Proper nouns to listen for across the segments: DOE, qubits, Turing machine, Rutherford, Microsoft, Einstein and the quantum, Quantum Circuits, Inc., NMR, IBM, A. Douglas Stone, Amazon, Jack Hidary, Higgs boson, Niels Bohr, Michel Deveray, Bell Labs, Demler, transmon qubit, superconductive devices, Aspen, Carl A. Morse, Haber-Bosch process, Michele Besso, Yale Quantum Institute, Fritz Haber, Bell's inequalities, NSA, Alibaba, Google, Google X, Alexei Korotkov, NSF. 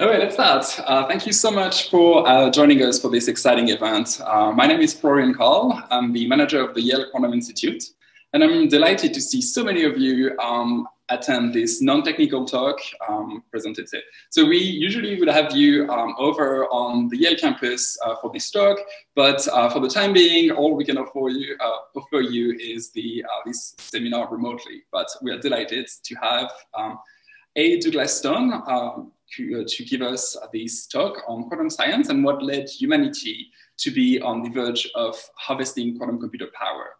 All right, let's start. Thank you so much for joining us for this exciting event. My name is Florian Karl. I'm the manager of the Yale Quantum Institute, and I'm delighted to see so many of you attend this non-technical talk presented today. So we usually would have you over on the Yale campus for this talk, but for the time being, all we can offer you is this seminar remotely. But we are delighted to have A. Douglas Stone to give us this talk on quantum science and what led humanity to be on the verge of harvesting quantum computer power.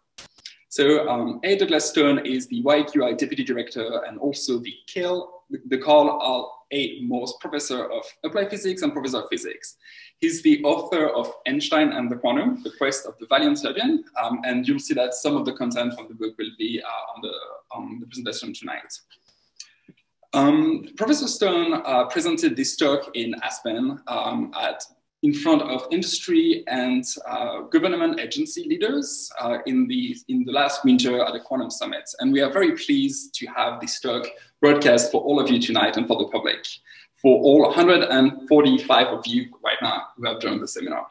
So A. Douglas Stone is the YQI Deputy Director and also the Carl A. Morse Professor of Applied Physics and Professor of Physics. He's the author of Einstein and the Quantum, The Quest of the Valiant Surgeon, and you'll see that some of the content from the book will be on the presentation tonight. Professor Stone presented this talk in Aspen in front of industry and government agency leaders in the last winter at the Quantum Summit. And we are very pleased to have this talk broadcast for all of you tonight and for the public, for all 145 of you right now who have joined the seminar.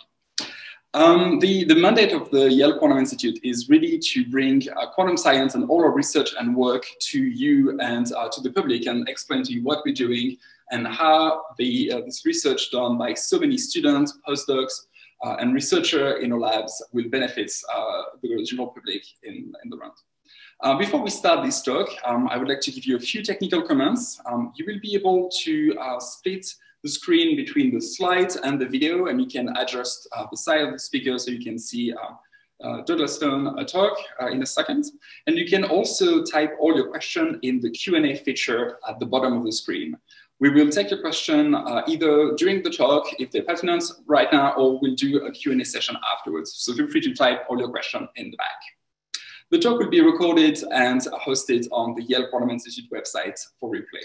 The mandate of the Yale Quantum Institute is really to bring quantum science and all our research and work to you and to the public, and explain to you what we're doing and how this research done by so many students, postdocs, and researchers in our labs will benefit the general public in the round. Before we start this talk, I would like to give you a few technical comments. You will be able to split the screen between the slides and the video, and you can adjust the size of the speaker so you can see Douglas Stone talk in a second. And you can also type all your questions in the Q&A feature at the bottom of the screen. We will take your question either during the talk, if they're pertinent right now, or we'll do a Q&A session afterwards. So feel free to type all your questions in the back. The talk will be recorded and hosted on the Yale Quantum Institute website for replay.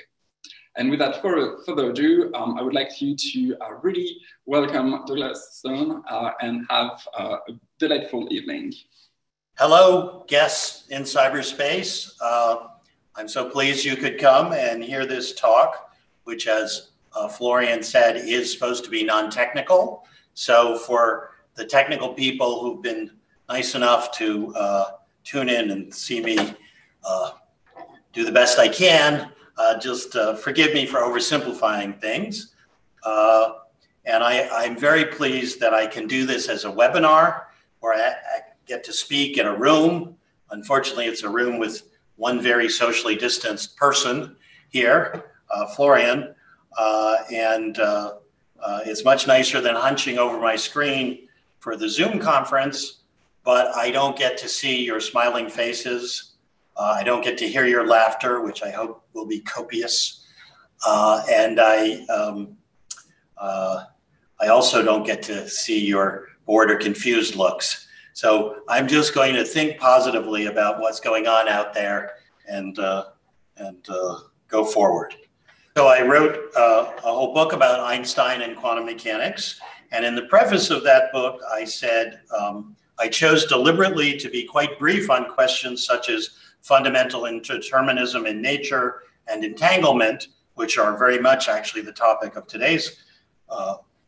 And without further ado, I would like you to really welcome Douglas Stone and have a delightful evening. Hello, guests in cyberspace. I'm so pleased you could come and hear this talk, which, as Florian said, is supposed to be non-technical. So for the technical people who've been nice enough to tune in and see me do the best I can, just forgive me for oversimplifying things. And I'm very pleased that I can do this as a webinar where I get to speak in a room. Unfortunately, it's a room with one very socially distanced person here, Florian. And it's much nicer than hunching over my screen for the Zoom conference, but I don't get to see your smiling faces. I don't get to hear your laughter, which I hope will be copious. And I also don't get to see your bored or confused looks. So I'm just going to think positively about what's going on out there and go forward. So I wrote a whole book about Einstein and quantum mechanics. And in the preface of that book, I said, I chose deliberately to be quite brief on questions such as fundamental indeterminism in nature and entanglement, which are very much actually the topic of today's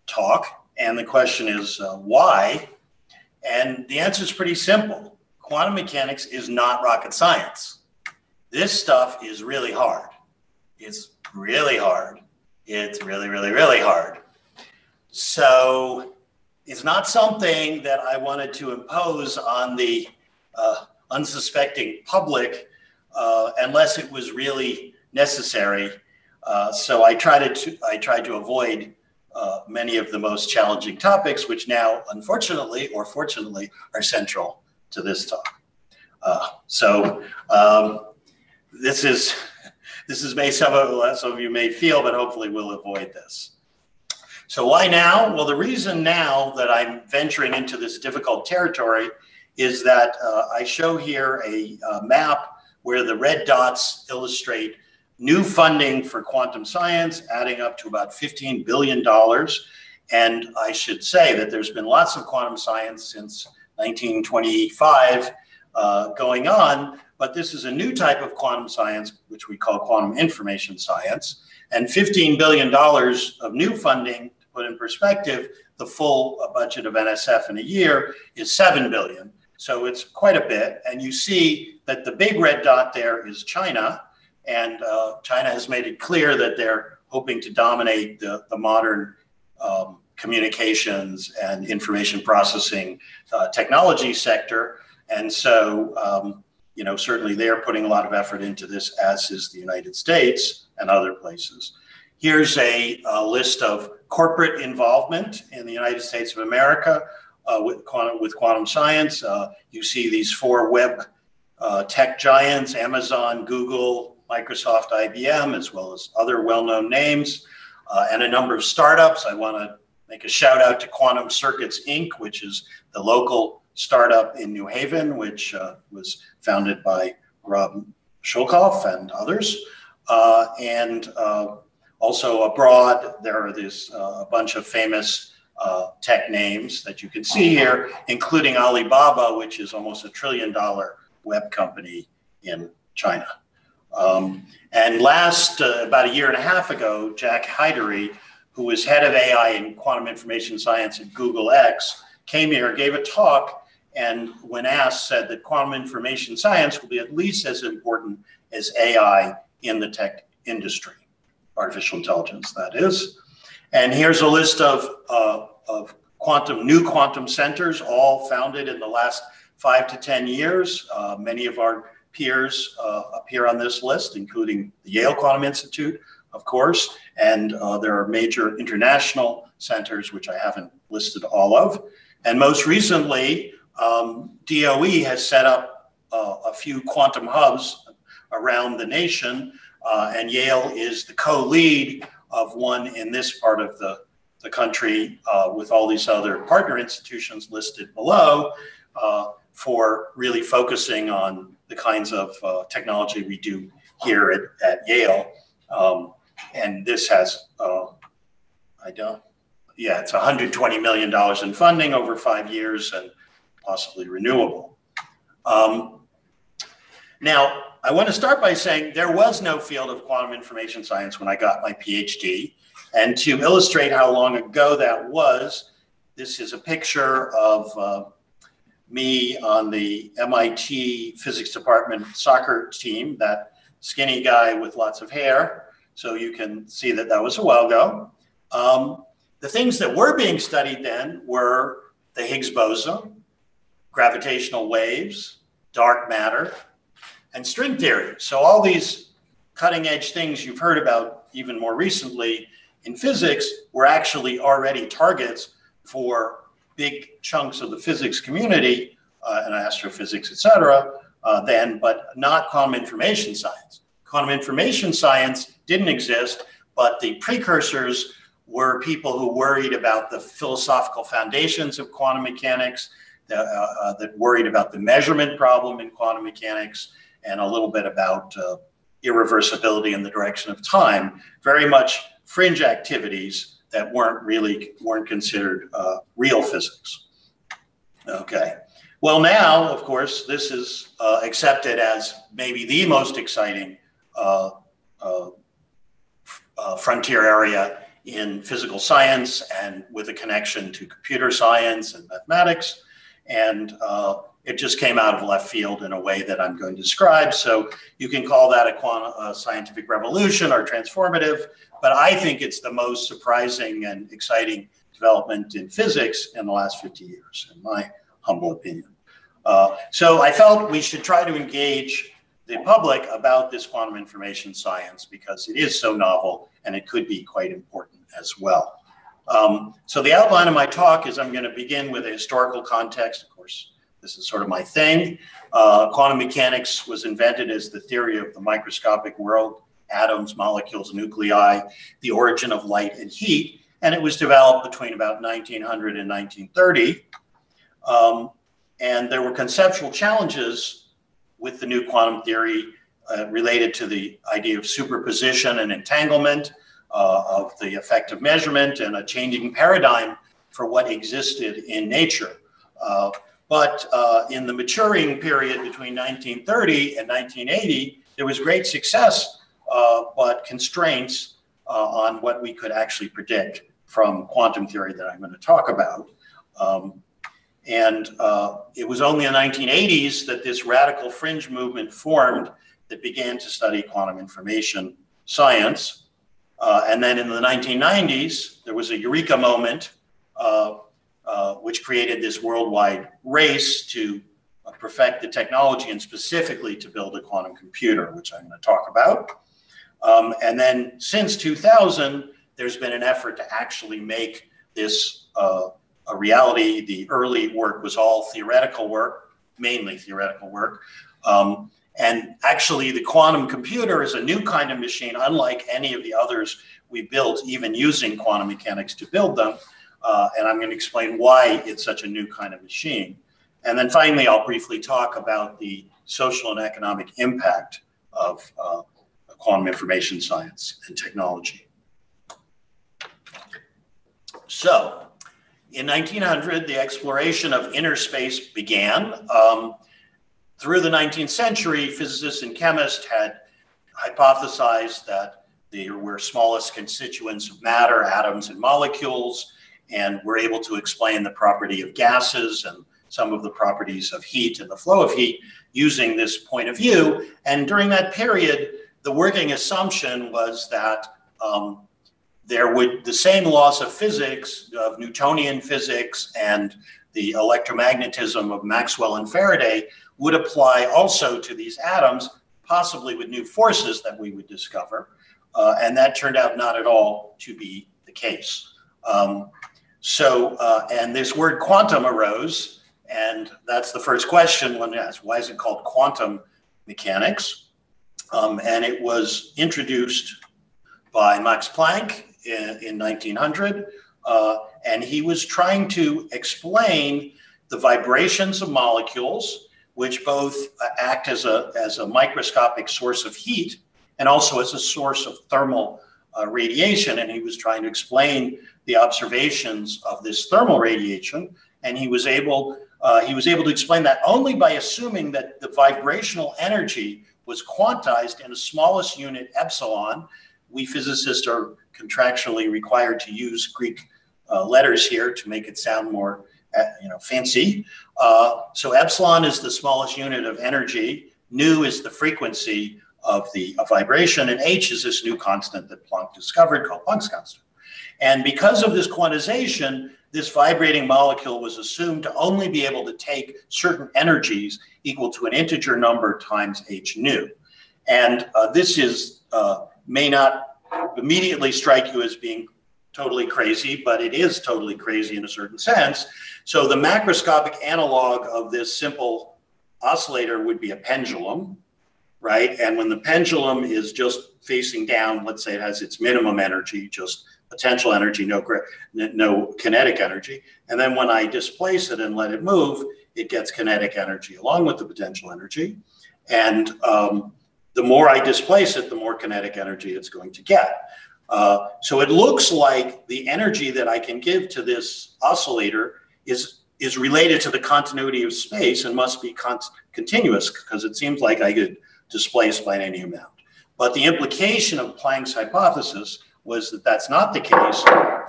talk. And the question is why? And the answer is pretty simple. Quantum mechanics is not rocket science. This stuff is really hard. It's really hard. It's really, really, really hard. So it's not something that I wanted to impose on the unsuspecting public unless it was really necessary. So I tried to avoid many of the most challenging topics, which now, unfortunately or fortunately, are central to this talk. So this is may some of you may feel, but hopefully we'll avoid this. So why now? Well, the reason now that I'm venturing into this difficult territory is that I show here a map where the red dots illustrate new funding for quantum science, adding up to about $15 billion. And I should say that there's been lots of quantum science since 1925 going on, but this is a new type of quantum science, which we call quantum information science, and $15 billion of new funding. To put in perspective, the full budget of NSF in a year is $7 billion. So it's quite a bit. And you see that the big red dot there is China. And China has made it clear that they're hoping to dominate the modern communications and information processing technology sector. And so, you know, certainly they're putting a lot of effort into this, as is the United States and other places. Here's a list of corporate involvement in the United States of America with quantum science. You see these four web tech giants, Amazon, Google, Microsoft, IBM, as well as other well-known names, and a number of startups. I want to make a shout out to Quantum Circuits, Inc., which is the local startup in New Haven, which was founded by Rob Schoelkopf and others. Also abroad, there are this a bunch of famous tech names that you can see here, including Alibaba, which is almost $1 trillion web company in China. And last, about 1.5 years ago, Jack Hidary, who was head of AI and quantum information science at Google X, came here, gave a talk, and when asked, said that quantum information science will be at least as important as AI in the tech industry, artificial intelligence, that is. And here's a list of new quantum centers, all founded in the last 5 to 10 years. Many of our peers appear on this list, including the Yale Quantum Institute, of course, and there are major international centers, which I haven't listed all of. And most recently, DOE has set up a few quantum hubs around the nation, and Yale is the co-lead of one in this part of the country with all these other partner institutions listed below, for really focusing on the kinds of technology we do here at Yale. And this has, it's $120 million in funding over 5 years and possibly renewable. Now, I want to start by saying there was no field of quantum information science when I got my PhD. And to illustrate how long ago that was, this is a picture of me on the MIT physics department soccer team, that skinny guy with lots of hair. So you can see that that was a while ago. The things that were being studied then were the Higgs boson, gravitational waves, dark matter, and string theory. So all these cutting edge things you've heard about even more recently in physics were actually already targets for big chunks of the physics community and astrophysics, et cetera, then, but not quantum information science. Quantum information science didn't exist, but the precursors were people who worried about the philosophical foundations of quantum mechanics, that worried about the measurement problem in quantum mechanics, and a little bit about irreversibility in the direction of time, very much fringe activities that weren't considered real physics. Okay, well now, of course, this is accepted as maybe the most exciting frontier area in physical science, and with a connection to computer science and mathematics. And it just came out of left field in a way that I'm going to describe. So you can call that a scientific revolution or transformative, but I think it's the most surprising and exciting development in physics in the last 50 years, in my humble opinion. So I felt we should try to engage the public about this quantum information science because it is so novel and it could be quite important as well. So the outline of my talk is I'm going to begin with a historical context, of course. This is sort of my thing. Quantum mechanics was invented as the theory of the microscopic world, atoms, molecules, nuclei, the origin of light and heat. And it was developed between about 1900 and 1930. And there were conceptual challenges with the new quantum theory related to the idea of superposition and entanglement, of the effect of measurement, and a changing paradigm for what existed in nature. But in the maturing period between 1930 and 1980, there was great success, but constraints on what we could actually predict from quantum theory that I'm going to talk about. It was only in the 1980s that this radical fringe movement formed that began to study quantum information science. And then in the 1990s, there was a eureka moment which created this worldwide race to perfect the technology and specifically to build a quantum computer, which I'm going to talk about. And then since 2000, there's been an effort to actually make this a reality. The early work was all theoretical work, mainly theoretical work. And actually the quantum computer is a new kind of machine, unlike any of the others we built, even using quantum mechanics to build them. And I'm going to explain why it's such a new kind of machine. And then finally, I'll briefly talk about the social and economic impact of quantum information science and technology. So, in 1900, the exploration of inner space began. Through the 19th century, physicists and chemists had hypothesized that there were smallest constituents of matter, atoms and molecules, and were able to explain the property of gases and some of the properties of heat and the flow of heat using this point of view. And during that period, the working assumption was that the same laws of physics, of Newtonian physics and the electromagnetism of Maxwell and Faraday would apply also to these atoms, possibly with new forces that we would discover. And that turned out not at all to be the case. And this word quantum arose, and that's the first question one asks, why is it called quantum mechanics? And it was introduced by Max Planck in 1900, and he was trying to explain the vibrations of molecules, which both act as a microscopic source of heat and also as a source of thermal radiation. And he was trying to explain the observations of this thermal radiation, and he was able to explain that only by assuming that the vibrational energy was quantized in the smallest unit, epsilon. We physicists are contractually required to use Greek letters here to make it sound more, fancy. So epsilon is the smallest unit of energy. Nu is the frequency of the vibration, and h is this new constant that Planck discovered called Planck's constant. And because of this quantization, this vibrating molecule was assumed to only be able to take certain energies equal to an integer number times h nu. And this is may not immediately strike you as being totally crazy, but it is totally crazy in a certain sense. So the macroscopic analog of this simple oscillator would be a pendulum, right? And when the pendulum is just facing down, let's say it has its minimum energy, just potential energy, no kinetic energy. And then when I displace it and let it move, it gets kinetic energy along with the potential energy. And the more I displace it, the more kinetic energy it's going to get. So it looks like the energy that I can give to this oscillator is related to the continuity of space and must be continuous, because it seems like I could displace by any amount. But the implication of Planck's hypothesis was that that's not the case,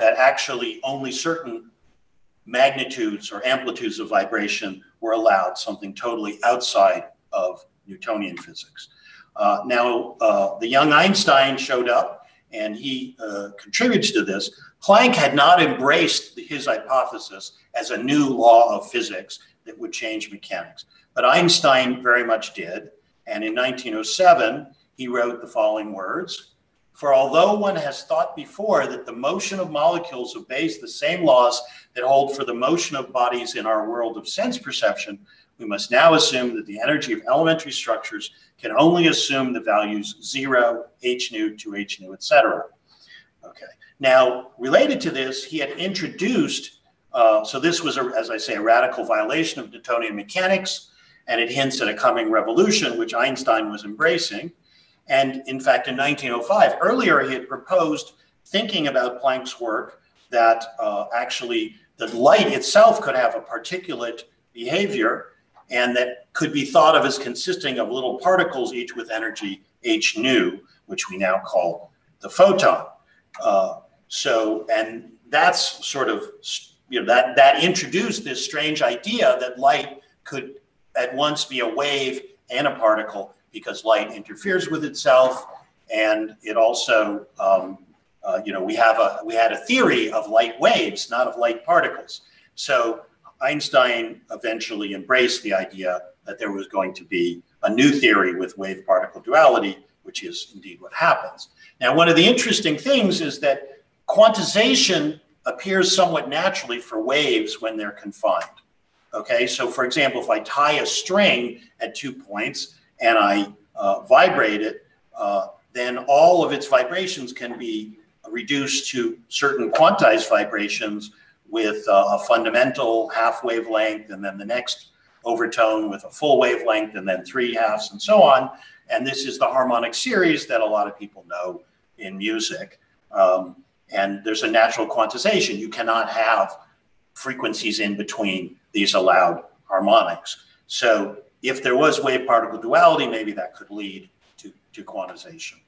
that actually only certain magnitudes or amplitudes of vibration were allowed, something totally outside of Newtonian physics. The young Einstein showed up, and he contributes to this. Planck had not embraced his hypothesis as a new law of physics that would change mechanics, but Einstein very much did. And in 1907, he wrote the following words: "For although one has thought before that the motion of molecules obeys the same laws that hold for the motion of bodies in our world of sense perception, we must now assume that the energy of elementary structures can only assume the values 0, h nu, 2h nu, etc." Okay. Now, related to this, he had introduced, so this was, as I say, a radical violation of Newtonian mechanics, and it hints at a coming revolution, which Einstein was embracing. And in fact, in 1905, earlier he had proposed, thinking about Planck's work, that actually the light itself could have a particulate behavior, and that could be thought of as consisting of little particles, each with energy h nu, which we now call the photon. And that's sort of, you know, that introduced this strange idea that light could at once be a wave and a particle, because light interferes with itself, and it also, you know, we had a theory of light waves, not of light particles. So Einstein eventually embraced the idea that there was going to be a new theory with wave-particle duality, which is indeed what happens. Now, one of the interesting things is that quantization appears somewhat naturally for waves when they're confined. Okay, so for example, if I tie a string at 2 points and I vibrate it, then all of its vibrations can be reduced to certain quantized vibrations with a fundamental half wavelength, and then the next overtone with a full wavelength, and then 3/2, and so on. And this is the harmonic series that a lot of people know in music. And there's a natural quantization. You cannot have frequencies in between these allowed harmonics. So if there was wave-particle duality, maybe that could lead to quantization.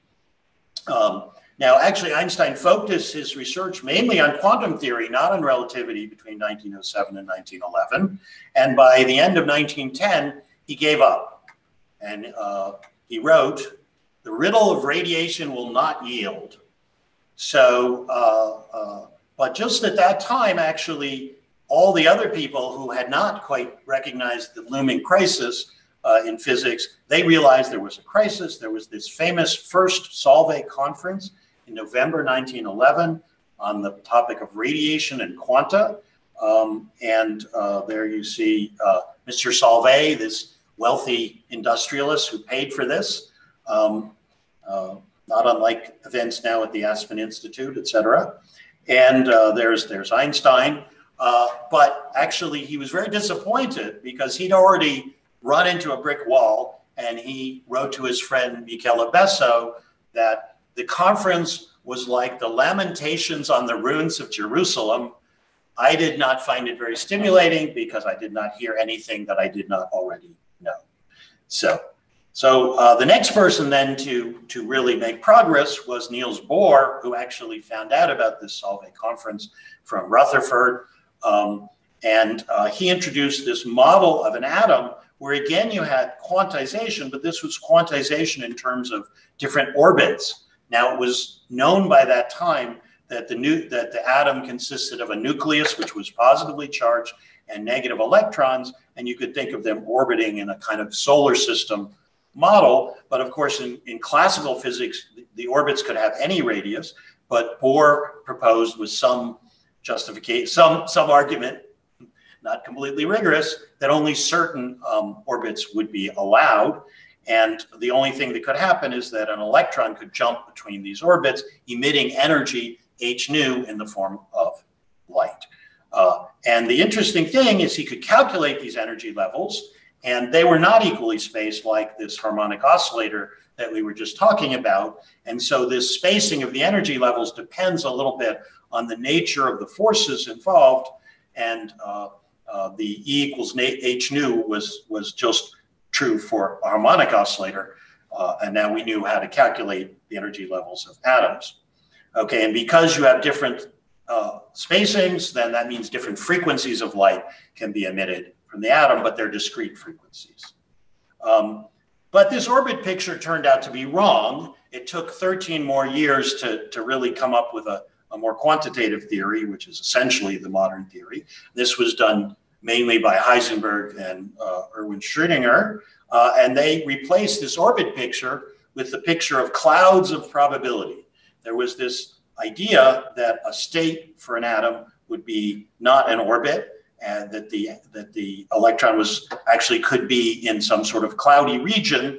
Now, actually, Einstein focused his research mainly on quantum theory, not on relativity, between 1907 and 1911. And by the end of 1910, he gave up. And he wrote, "The riddle of radiation will not yield." So, but just at that time, actually, all the other people who had not quite recognized the looming crisis in physics, they realized there was a crisis. There was this famous first Solvay conference in November 1911 on the topic of radiation and quanta. There you see Mr. Solvay, this wealthy industrialist who paid for this, not unlike events now at the Aspen Institute, et cetera. And there's Einstein. But actually, he was very disappointed because he'd already run into a brick wall, and he wrote to his friend Michele Besso that the conference was like the Lamentations on the Ruins of Jerusalem. I did not find it very stimulating because I did not hear anything that I did not already know. So the next person then to really make progress was Niels Bohr, who actually found out about this Solvay conference from Rutherford. He introduced this model of an atom where again you had quantization, but this was quantization in terms of different orbits. Now, it was known by that time that the atom consisted of a nucleus, which was positively charged, and negative electrons, and you could think of them orbiting in a kind of solar system model. But of course, in classical physics, the orbits could have any radius, but Bohr proposed with some justification, some argument, not completely rigorous, that only certain orbits would be allowed. And the only thing that could happen is that an electron could jump between these orbits, emitting energy h nu in the form of light. And the interesting thing is he could calculate these energy levels, and they were not equally spaced like this harmonic oscillator that we were just talking about. And so this spacing of the energy levels depends a little bit on the nature of the forces involved, and the E equals h nu was just true for a harmonic oscillator. And now we knew how to calculate the energy levels of atoms. Okay, and because you have different spacings, then that means different frequencies of light can be emitted from the atom, but they're discrete frequencies. But this orbit picture turned out to be wrong. It took 13 more years to really come up with a more quantitative theory, which is essentially the modern theory. This was done mainly by Heisenberg and Erwin Schrödinger, and they replaced this orbit picture with the picture of clouds of probability. There was this idea that a state for an atom would be not an orbit, and that the electron was actually could be in some sort of cloudy region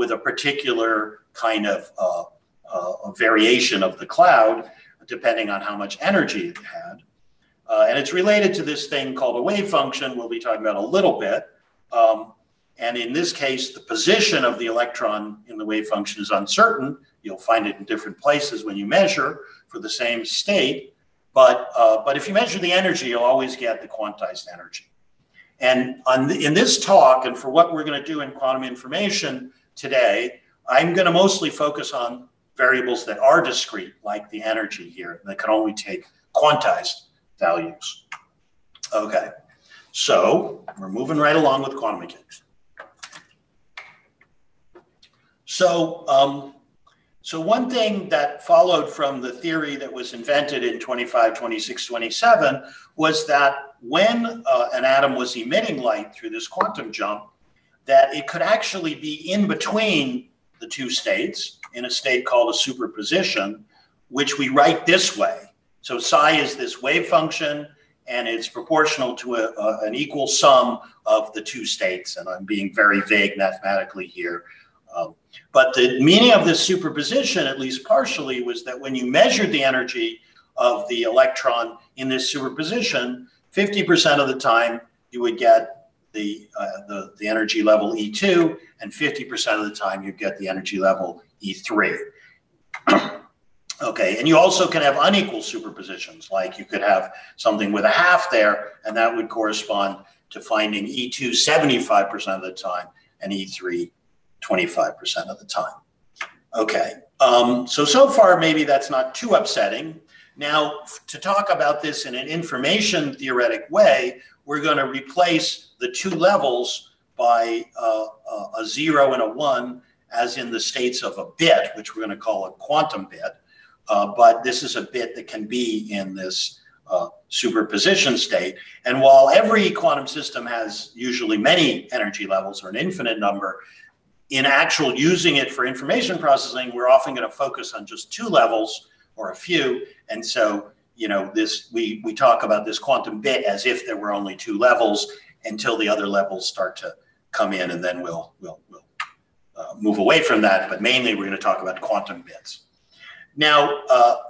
with a particular kind of variation of the cloud, depending on how much energy it had. And it's related to this thing called a wave function we'll be talking about a little bit. And in this case, the position of the electron in the wave function is uncertain. You'll find it in different places when you measure for the same state. But if you measure the energy, you'll always get the quantized energy. And in this talk, and for what we're going to do in quantum information today, I'm going to mostly focus on variables that are discrete, like the energy here, that can only take quantized values. Okay, so we're moving right along with quantum mechanics. So, one thing that followed from the theory that was invented in 25, 26, 27 was that when an atom was emitting light through this quantum jump, that it could actually be in between the two states in a state called a superposition, which we write this way. So psi is this wave function, and it's proportional to an equal sum of the two states. And I'm being very vague mathematically here. But the meaning of this superposition, at least partially, was that when you measured the energy of the electron in this superposition, 50% of the time you would get the energy level E2, and 50% of the time you get the energy level E3. Okay, and you also can have unequal superpositions, like you could have something with a half there, and that would correspond to finding E2 75% of the time and E3 25% of the time. Okay, so far maybe that's not too upsetting. Now, to talk about this in an information theoretic way, we're going to replace the two levels by a 0 and a 1, as in the states of a bit, which we're going to call a quantum bit. But this is a bit that can be in this superposition state. And while every quantum system has usually many energy levels or an infinite number, in actual using it for information processing, we're often going to focus on just two levels or a few. And so, you know, we talk about this quantum bit as if there were only two levels until the other levels start to come in, and then we'll move away from that. But mainly we're going to talk about quantum bits. Now,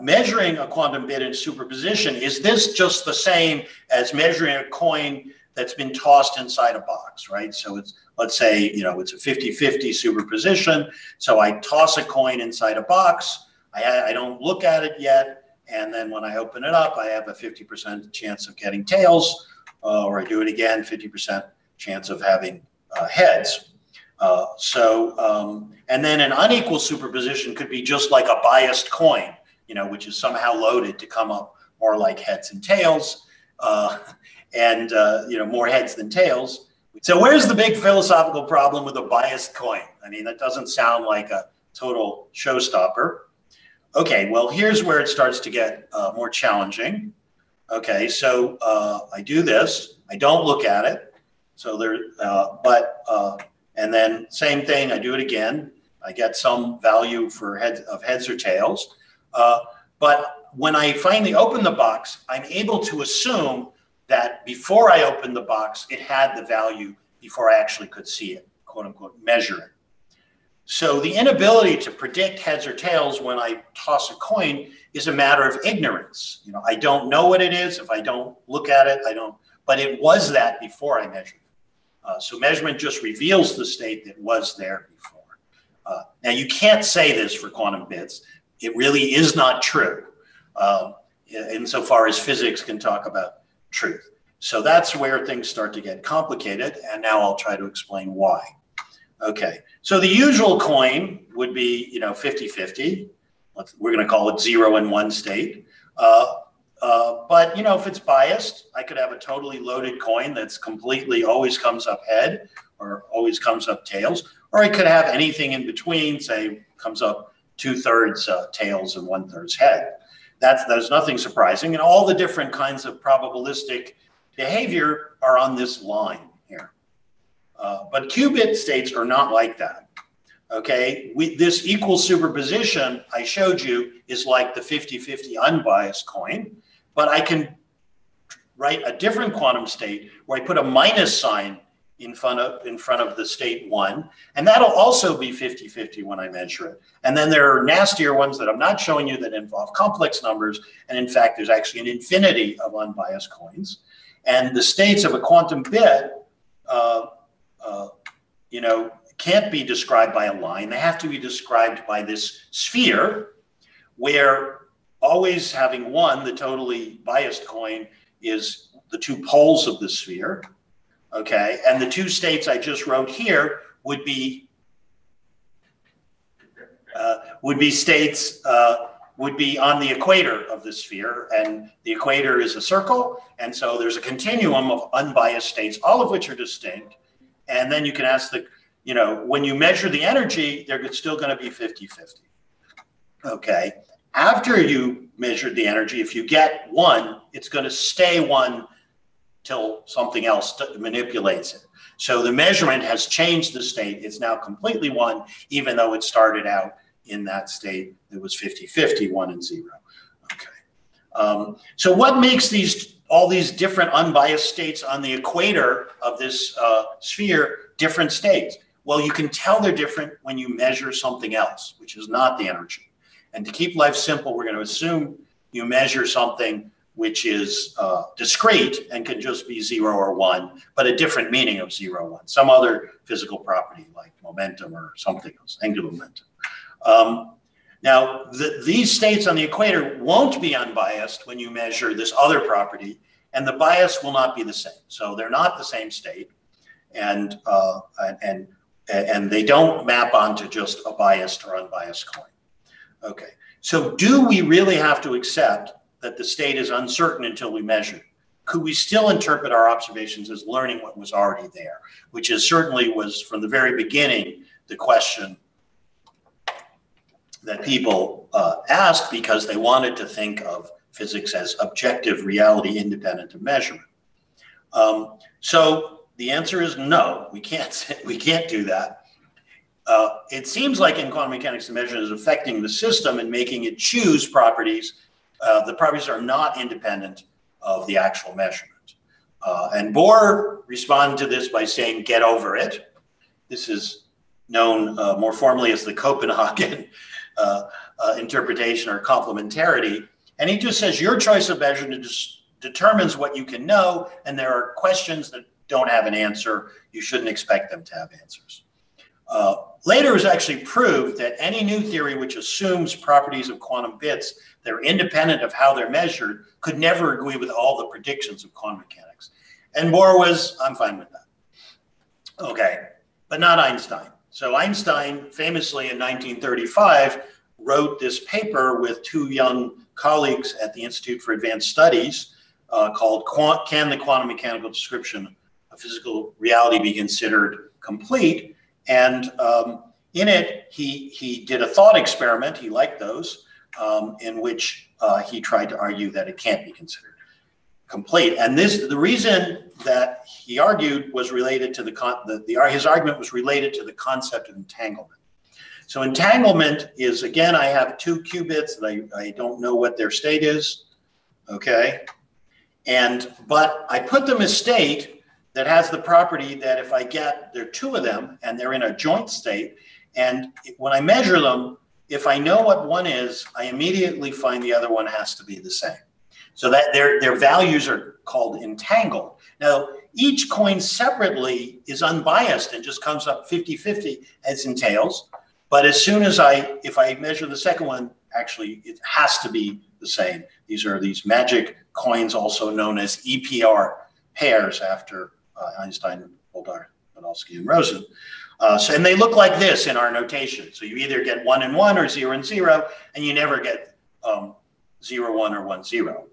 measuring a quantum bit in superposition, is this just the same as measuring a coin that's been tossed inside a box, right? So it's, let's say, you know, it's a 50-50 superposition. So I toss a coin inside a box. I don't look at it yet. And then when I open it up, I have a 50% chance of getting tails, or I do it again, 50% chance of having heads. And then an unequal superposition could be just like a biased coin, you know, which is somehow loaded to come up more like heads and tails, you know, more heads than tails. So where's the big philosophical problem with a biased coin? I mean, that doesn't sound like a total showstopper. Okay, well, here's where it starts to get more challenging. Okay, so I do this. I don't look at it. So there, and then same thing, I do it again. I get some value for heads or tails. But when I finally open the box, I'm able to assume that before I opened the box, it had the value before I actually could see it, quote unquote, measure it. So the inability to predict heads or tails when I toss a coin is a matter of ignorance. You know, I don't know what it is. If I don't look at it, I don't, but it was that before I measured it. So measurement just reveals the state that was there before. Now, you can't say this for quantum bits. It really is not true, insofar as physics can talk about truth. So that's where things start to get complicated. And now I'll try to explain why. Okay, so the usual coin would be, you know, 50-50. We're going to call it 0 and 1 state. But, you know, if it's biased, I could have a totally loaded coin that's completely always comes up head or always comes up tails, or I could have anything in between, say, comes up 2/3 tails and 1/3 head. There's nothing surprising. And all the different kinds of probabilistic behavior are on this line here. But qubit states are not like that. Okay, this equal superposition I showed you is like the 50-50 unbiased coin, but I can write a different quantum state where I put a minus sign in front of the state 1, and that'll also be 50-50 when I measure it. And then there are nastier ones that I'm not showing you that involve complex numbers, and in fact there's actually an infinity of unbiased coins. And the states of a quantum bit you know, can't be described by a line. They have to be described by this sphere where always having 1, the totally biased coin, is the two poles of the sphere. Okay, and the two states I just wrote here would be states would be on the equator of the sphere, and the equator is a circle, and so there's a continuum of unbiased states, all of which are distinct. And then you can ask the, you know, when you measure the energy, they're still going to be 50-50. Okay, after you measured the energy, if you get one, it's going to stay one till something else manipulates it. So the measurement has changed the state. It's now completely one, even though it started out in that state that was 50-50, one and zero. Okay. So what makes these all these different unbiased states on the equator of this sphere different states? Well, you can tell they're different when you measure something else, which is not the energy. And to keep life simple, we're going to assume you measure something which is discrete and can just be 0 or 1, but a different meaning of 0, 1, some other physical property like momentum or something else, angular momentum. Now, these states on the equator won't be unbiased when you measure this other property, and the bias will not be the same. So they're not the same state, and they don't map onto just a biased or unbiased coin. Okay, so do we really have to accept that the state is uncertain until we measure it? Could we still interpret our observations as learning what was already there, which is certainly was from the very beginning the question that people asked because they wanted to think of physics as objective reality independent of measurement. So the answer is no, we can't do that. It seems like in quantum mechanics, the measurement is affecting the system and making it choose properties. The properties are not independent of the actual measurement. And Bohr responded to this by saying, get over it. This is known more formally as the Copenhagen interpretation or complementarity. And he just says, your choice of measurement determines what you can know, and there are questions that don't have an answer. You shouldn't expect them to have answers. Later it was actually proved that any new theory which assumes properties of quantum bits that are independent of how they're measured could never agree with all the predictions of quantum mechanics. And Bohr was, I'm fine with that. Okay, but not Einstein. So Einstein famously in 1935 wrote this paper with two young colleagues at the Institute for Advanced Studies called Can the Quantum Mechanical Description of Physical Reality Be Considered Complete? And in it, he did a thought experiment, he liked those, in which he tried to argue that it can't be considered complete. And this, the reason that he argued was related to his argument was related to the concept of entanglement. So entanglement is, again, I have two qubits and I don't know what their state is, okay? But I put them as state that has the property that if I get, there are two of them and they're in a joint state. And when I measure them, if I know what one is, I immediately find the other one has to be the same. So that their values are called entangled. Now, each coin separately is unbiased and just comes up 50-50 as entails. But as soon as if I measure the second one, actually it has to be the same. These are these magic coins also known as EPR pairs after Einstein, Podolsky, and Rosen. And they look like this in our notation. So you either get 1 and 1 or 0 and 0, and you never get 0, 1 or 1, 0.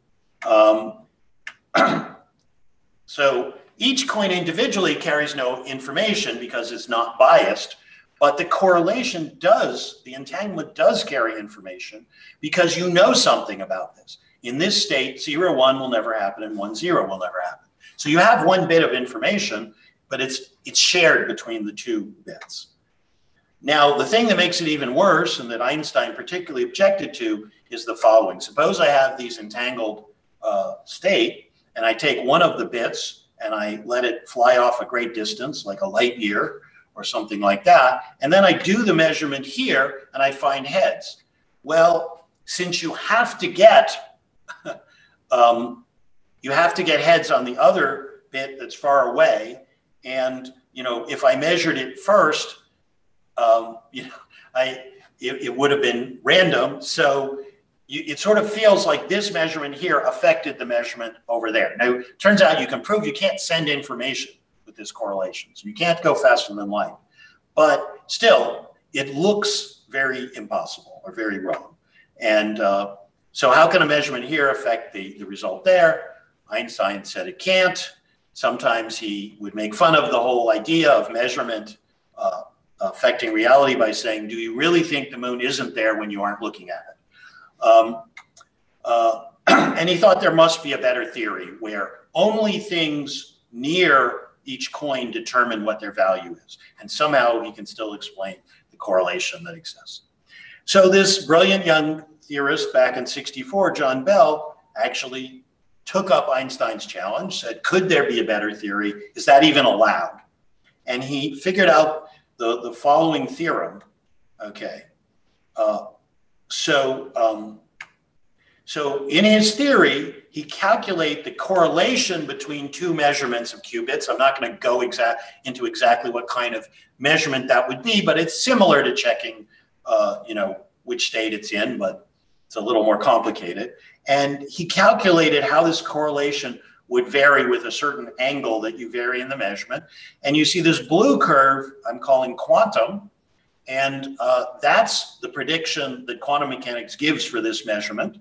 So each coin individually carries no information because it's not biased, but the correlation does, the entanglement does carry information because you know something about this. In this state, 0, 1 will never happen and 1, 0 will never happen. So you have one bit of information, but it's shared between the two bits. Now, the thing that makes it even worse, and that Einstein particularly objected to, is the following. Suppose I have these entangled state, and I take one of the bits, and I let it fly off a great distance, like a light year or something like that, and then I do the measurement here, and I find heads. Well, since you have to get you have to get heads on the other bit that's far away. And, you know, if I measured it first, you know, it would have been random. So it sort of feels like this measurement here affected the measurement over there. Now, it turns out you can prove you can't send information with this correlation. So you can't go faster than light, but still it looks very impossible or very wrong. And so how can a measurement here affect the result there? Einstein said it can't. Sometimes he would make fun of the whole idea of measurement affecting reality by saying, do you really think the moon isn't there when you aren't looking at it? And he thought there must be a better theory where only things near each coin determine what their value is. And somehow he can still explain the correlation that exists. So this brilliant young theorist back in '64, John Bell, actually took up Einstein's challenge, said, could there be a better theory? Is that even allowed? And he figured out the following theorem. Okay. So in his theory, he calculated the correlation between two measurements of qubits. I'm not going to go into exactly what kind of measurement that would be, but it's similar to checking, you know, which state it's in, but it's a little more complicated. And he calculated how this correlation would vary with a certain angle that you vary in the measurement. And you see this blue curve I'm calling quantum, and that's the prediction that quantum mechanics gives for this measurement.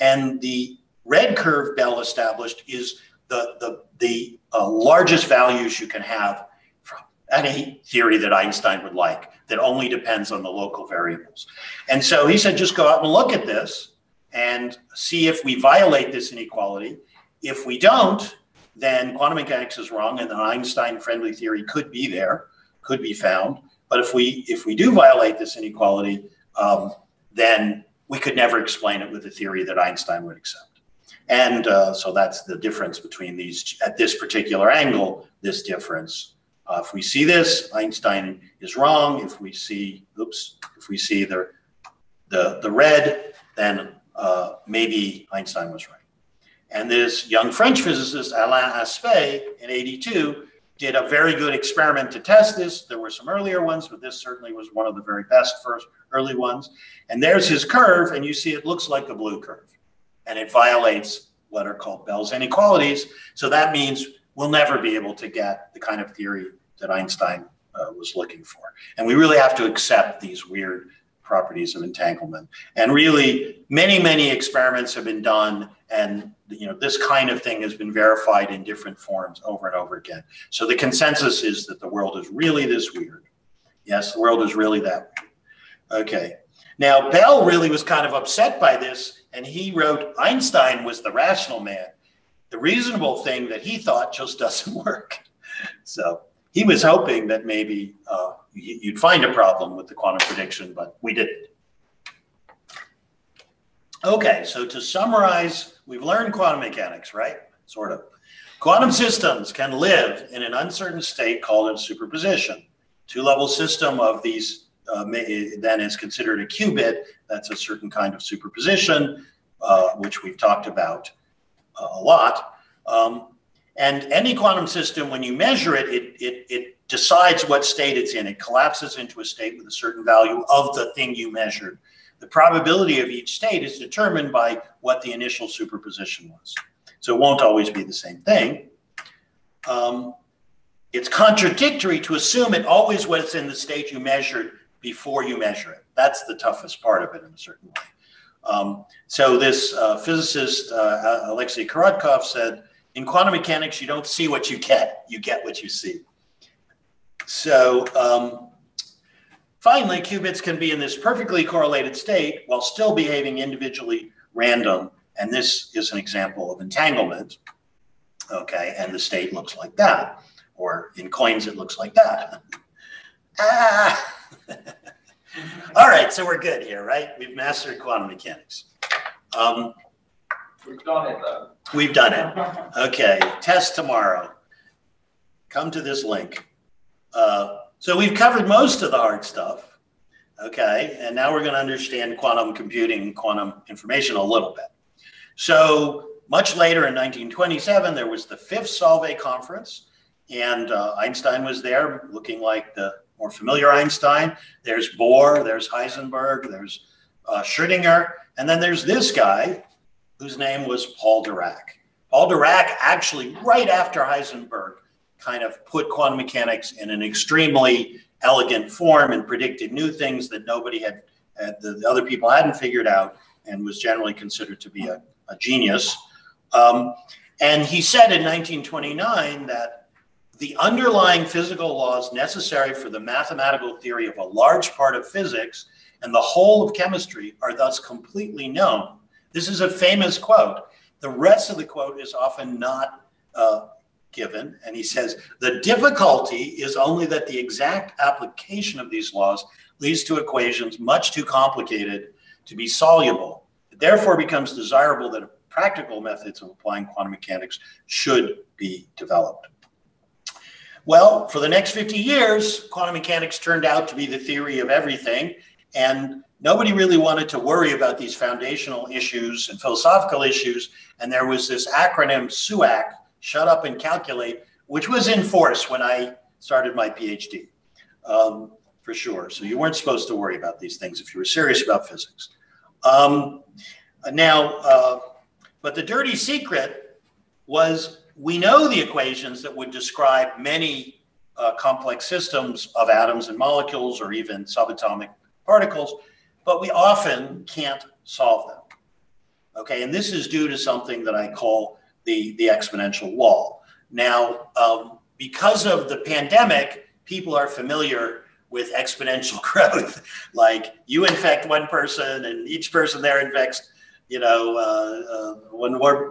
And the red curve Bell established is the largest values you can have from any theory that Einstein would like that only depends on the local variables. And so he said, just go out and look at this and see if we violate this inequality. If we don't, then quantum mechanics is wrong and an Einstein-friendly theory could be there, could be found. But if we do violate this inequality, then we could never explain it with a theory that Einstein would accept. And so that's the difference between these, at this particular angle, this difference. If we see this, Einstein is wrong. If we see, oops, if we see the red, then maybe Einstein was right. And this young French physicist, Alain Aspect, in '82, did a very good experiment to test this. There were some earlier ones, but this certainly was one of the very best first early ones. And there's his curve, and you see it looks like the blue curve. And it violates what are called Bell's inequalities. So that means we'll never be able to get the kind of theory that Einstein was looking for. And we really have to accept these weird properties of entanglement. And really, many, many experiments have been done, and you know, this kind of thing has been verified in different forms over and over again. So the consensus is that the world is really this weird. Yes, the world is really that weird. Okay. Now, Bell really was kind of upset by this, and he wrote, Einstein was the rational man. The reasonable thing that he thought just doesn't work. So he was hoping that maybe you'd find a problem with the quantum prediction, but we didn't. Okay, so to summarize, we've learned quantum mechanics, right? Sort of. Quantum systems can live in an uncertain state called a superposition. Two-level system of these then is considered a qubit. That's a certain kind of superposition, which we've talked about a lot. And any quantum system, when you measure it, it decides what state it's in. It collapses into a state with a certain value of the thing you measured. The probability of each state is determined by what the initial superposition was. So it won't always be the same thing. It's contradictory to assume it always was in the state you measured before you measure it. That's the toughest part of it in a certain way. So this physicist, Alexei Korotkov, said, in quantum mechanics, you don't see what you get what you see. So, finally, qubits can be in this perfectly correlated state while still behaving individually random. And this is an example of entanglement. Okay, and the state looks like that. Or in coins, it looks like that. Ah! All right, so we're good here, right? We've mastered quantum mechanics. We've done it, though. We've done it. Okay, test tomorrow. Come to this link. So we've covered most of the hard stuff, okay? And now we're going to understand quantum computing, quantum information a little bit. So much later in 1927, there was the 5th Solvay conference, and Einstein was there looking like the more familiar Einstein. There's Bohr, there's Heisenberg, there's Schrödinger, and then there's this guy whose name was Paul Dirac. Paul Dirac actually, right after Heisenberg, kind of put quantum mechanics in an extremely elegant form and predicted new things that nobody had, the other people hadn't figured out, and was generally considered to be a genius. And he said in 1929 that the underlying physical laws necessary for the mathematical theory of a large part of physics and the whole of chemistry are thus completely known. This is a famous quote. The rest of the quote is often not given. And he says, the difficulty is only that the exact application of these laws leads to equations much too complicated to be soluble. It therefore becomes desirable that practical methods of applying quantum mechanics should be developed. Well, for the next 50 years, quantum mechanics turned out to be the theory of everything. And nobody really wanted to worry about these foundational issues and philosophical issues. And there was this acronym SUAC, shut up and calculate, which was in force when I started my PhD, for sure. So you weren't supposed to worry about these things if you were serious about physics. But the dirty secret was, we know the equations that would describe many complex systems of atoms and molecules or even subatomic particles, but we often can't solve them. Okay, and this is due to something that I call the exponential wall. Now, because of the pandemic, people are familiar with exponential growth. Like, you infect one person and each person there infects, you know, one more,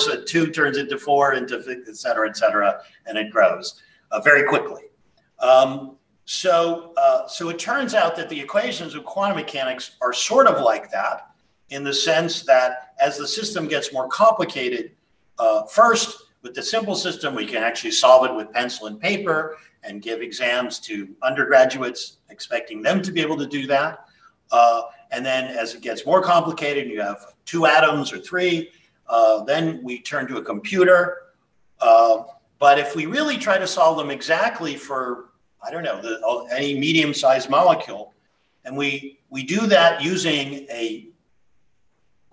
so two turns into four, et cetera, and it grows very quickly. So it turns out that the equations of quantum mechanics are sort of like that, in the sense that as the system gets more complicated, first with the simple system, we can actually solve it with pencil and paper and give exams to undergraduates, expecting them to be able to do that. And then as it gets more complicated, you have two atoms or three, then we turn to a computer. But if we really try to solve them exactly for, I don't know, any medium-sized molecule, and we do that using a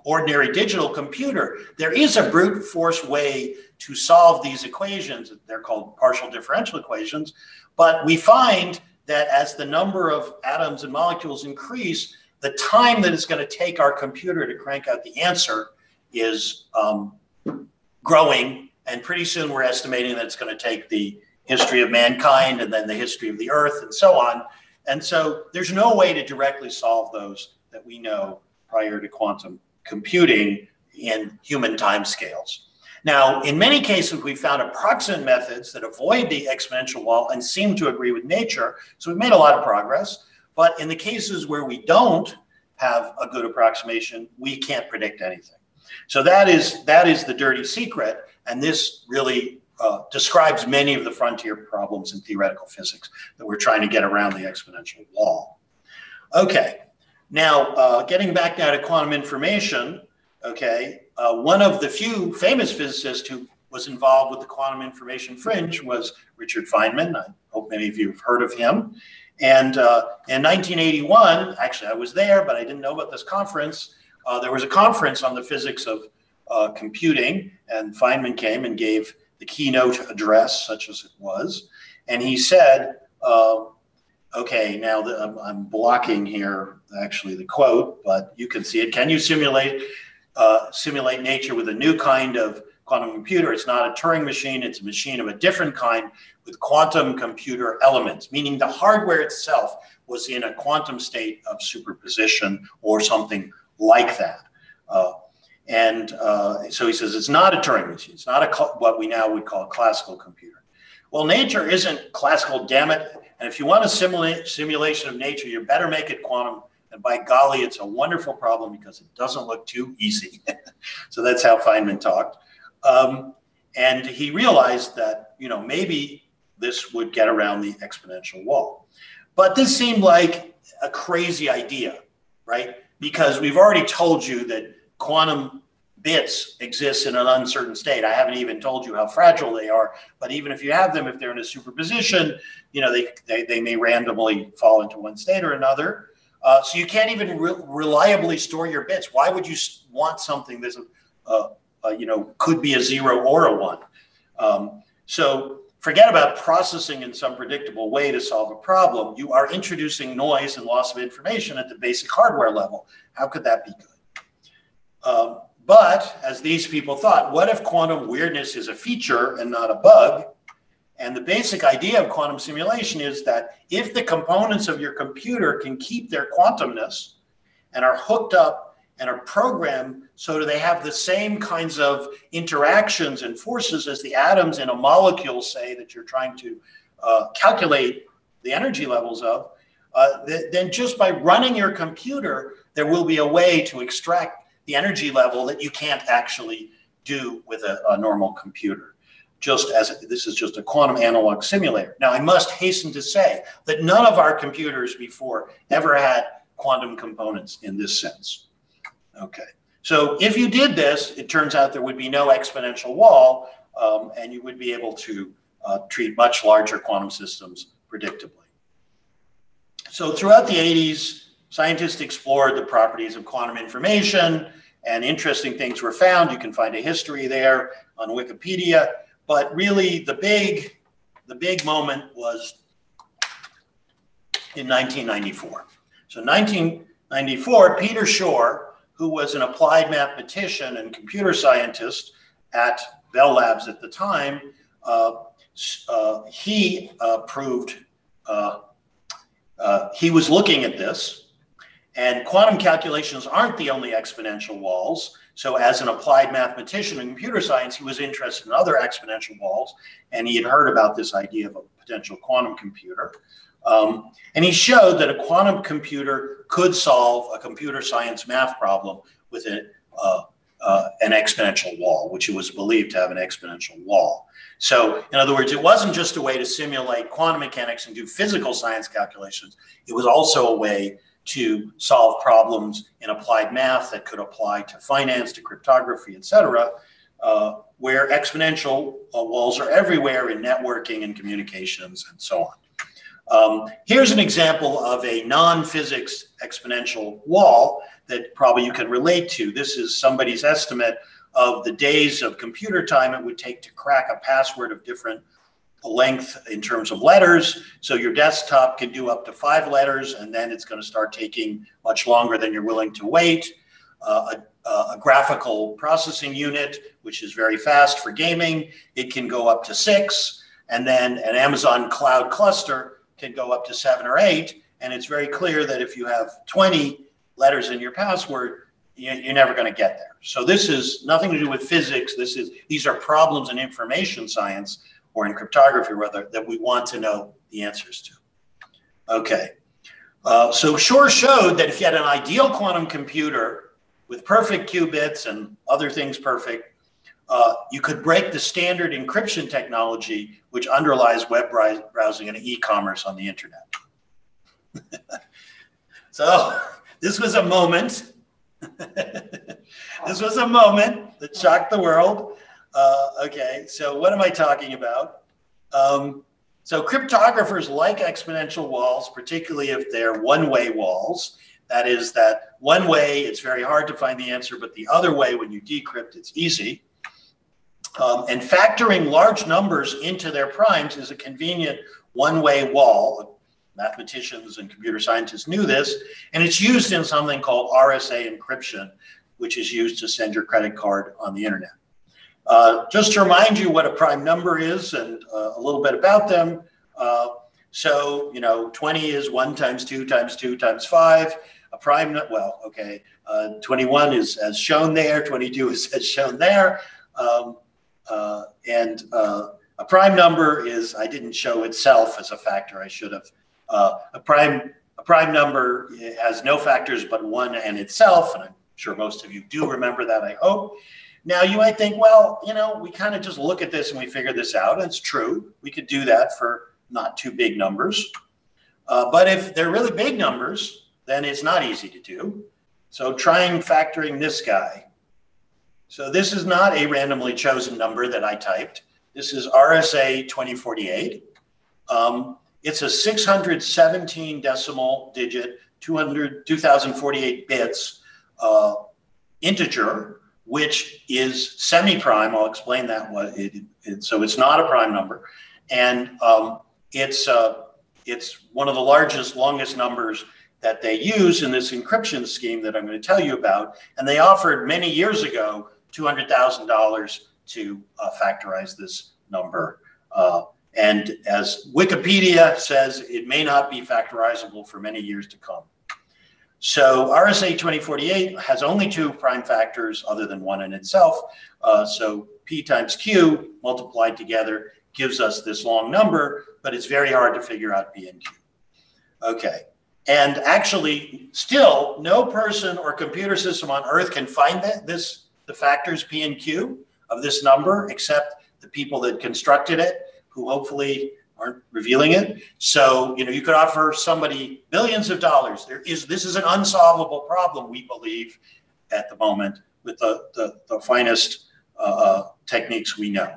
ordinary digital computer, there is a brute force way to solve these equations. They're called partial differential equations, but we find that as the number of atoms and molecules increase, the time that it's going to take our computer to crank out the answer is growing. And pretty soon we're estimating that it's going to take the history of mankind and then the history of the earth and so on. And so there's no way to directly solve those that we know prior to quantum computing in human timescales. Now, in many cases, we found approximate methods that avoid the exponential wall and seem to agree with nature. So we've made a lot of progress. But in the cases where we don't have a good approximation, we can't predict anything. So that is the dirty secret. And this really describes many of the frontier problems in theoretical physics that we're trying to get around the exponential wall. Okay, now getting back now to quantum information, okay, one of the few famous physicists who was involved with the quantum information fringe was Richard Feynman. I hope many of you have heard of him. And in 1981, actually I was there, but I didn't know about this conference. There was a conference on the physics of computing, and Feynman came and gave the keynote address, such as it was. And he said, okay, now I'm blocking here, actually the quote, but you can see it. Can you simulate nature with a new kind of quantum computer? It's not a Turing machine, it's a machine of a different kind with quantum computer elements, meaning the hardware itself was in a quantum state of superposition or something like that. So he says, it's not a Turing machine, it's not what we now would call a classical computer. Well, nature isn't classical, damn it. And if you want a simulation of nature, you better make it quantum. And by golly, it's a wonderful problem because it doesn't look too easy. So that's how Feynman talked. And he realized that, you know, maybe this would get around the exponential wall. But this seemed like a crazy idea, right? Because we've already told you that quantum bits exist in an uncertain state. I haven't even told you how fragile they are, but even if you have them, if they're in a superposition, you know, they may randomly fall into one state or another. So you can't even reliably store your bits. Why would you want something that's could be a zero or a one. So Forget about processing in some predictable way to solve a problem. You are introducing noise and loss of information at the basic hardware level. How could that be good? But as these people thought, what if quantum weirdness is a feature and not a bug? And the basic idea of quantum simulation is that if the components of your computer can keep their quantumness and are hooked up and are programmed so they have the same kinds of interactions and forces as the atoms in a molecule, say, that you're trying to calculate the energy levels of, then just by running your computer, there will be a way to extract the energy level that you can't actually do with a normal computer. Just as this is just a quantum analog simulator. Now, I must hasten to say that none of our computers before ever had quantum components in this sense. Okay, so if you did this, it turns out there would be no exponential wall, and you would be able to treat much larger quantum systems predictably. So throughout the 80s, scientists explored the properties of quantum information, and interesting things were found. You can find a history there on Wikipedia. But really, the big moment was in 1994. So 1994, Peter Shor, who was an applied mathematician and computer scientist at Bell Labs at the time, he was looking at this. And quantum calculations aren't the only exponential walls. So as an applied mathematician in computer science, he was interested in other exponential walls. And he had heard about this idea of a potential quantum computer. And he showed that a quantum computer could solve a computer science math problem with an exponential wall, which it was believed to have an exponential wall. So in other words, it wasn't just a way to simulate quantum mechanics and do physical science calculations. It was also a way to solve problems in applied math that could apply to finance, to cryptography, et cetera, where exponential walls are everywhere in networking and communications and so on. Here's an example of a non-physics exponential wall that probably you can relate to. This is somebody's estimate of the days of computer time it would take to crack a password of different length in terms of letters. So your desktop can do up to 5 letters, and then it's going to start taking much longer than you're willing to wait. A graphical processing unit, which is very fast for gaming, it can go up to 6. And then an Amazon cloud cluster can go up to 7 or 8. And it's very clear that if you have 20 letters in your password, you're never going to get there. So this is nothing to do with physics. These are problems in information science, or in cryptography rather, that we want to know the answers to. Okay, so Shor showed that if you had an ideal quantum computer with perfect qubits and other things perfect, you could break the standard encryption technology which underlies web browsing and e-commerce on the internet. So this was a moment, this was a moment that shocked the world. Okay, so what am I talking about? So cryptographers like exponential walls, particularly if they're one-way walls. That is, that one way, it's very hard to find the answer, but the other way, when you decrypt, it's easy. And factoring large numbers into their primes is a convenient one-way wall. Mathematicians and computer scientists knew this, and it's used in something called RSA encryption, which is used to send your credit card on the internet. Just to remind you what a prime number is and a little bit about them. So, you know, 20 is 1 times 2 times 2 times 5. A prime, well, okay, 21 is as shown there, 22 is as shown there. A prime number is, I didn't show itself as a factor, I should have. A prime number has no factors but 1 and itself, and I'm sure most of you do remember that, I hope. Now you might think, well, you know, we kind of just look at this and we figure this out. It's true. We could do that for not too big numbers. But if they're really big numbers, then it's not easy to do. So trying factoring this guy. So this is not a randomly chosen number that I typed. This is RSA 2048. It's a 617 decimal digit, 2048 bits integer, which is semi-prime. I'll explain that. So it's not a prime number. And it's one of the largest, longest numbers that they use in this encryption scheme that I'm going to tell you about. And they offered many years ago $200,000 to factorize this number. And as Wikipedia says, it may not be factorizable for many years to come. So RSA 2048 has only two prime factors other than one in itself. So P times Q multiplied together gives us this long number, but it's very hard to figure out P and Q. Okay. And actually, still, no person or computer system on Earth can find the factors P and Q of this number, except the people that constructed it, who hopefully aren't revealing it. So, you know, you could offer somebody billions of dollars. This is an unsolvable problem, we believe, at the moment, with the finest techniques we know.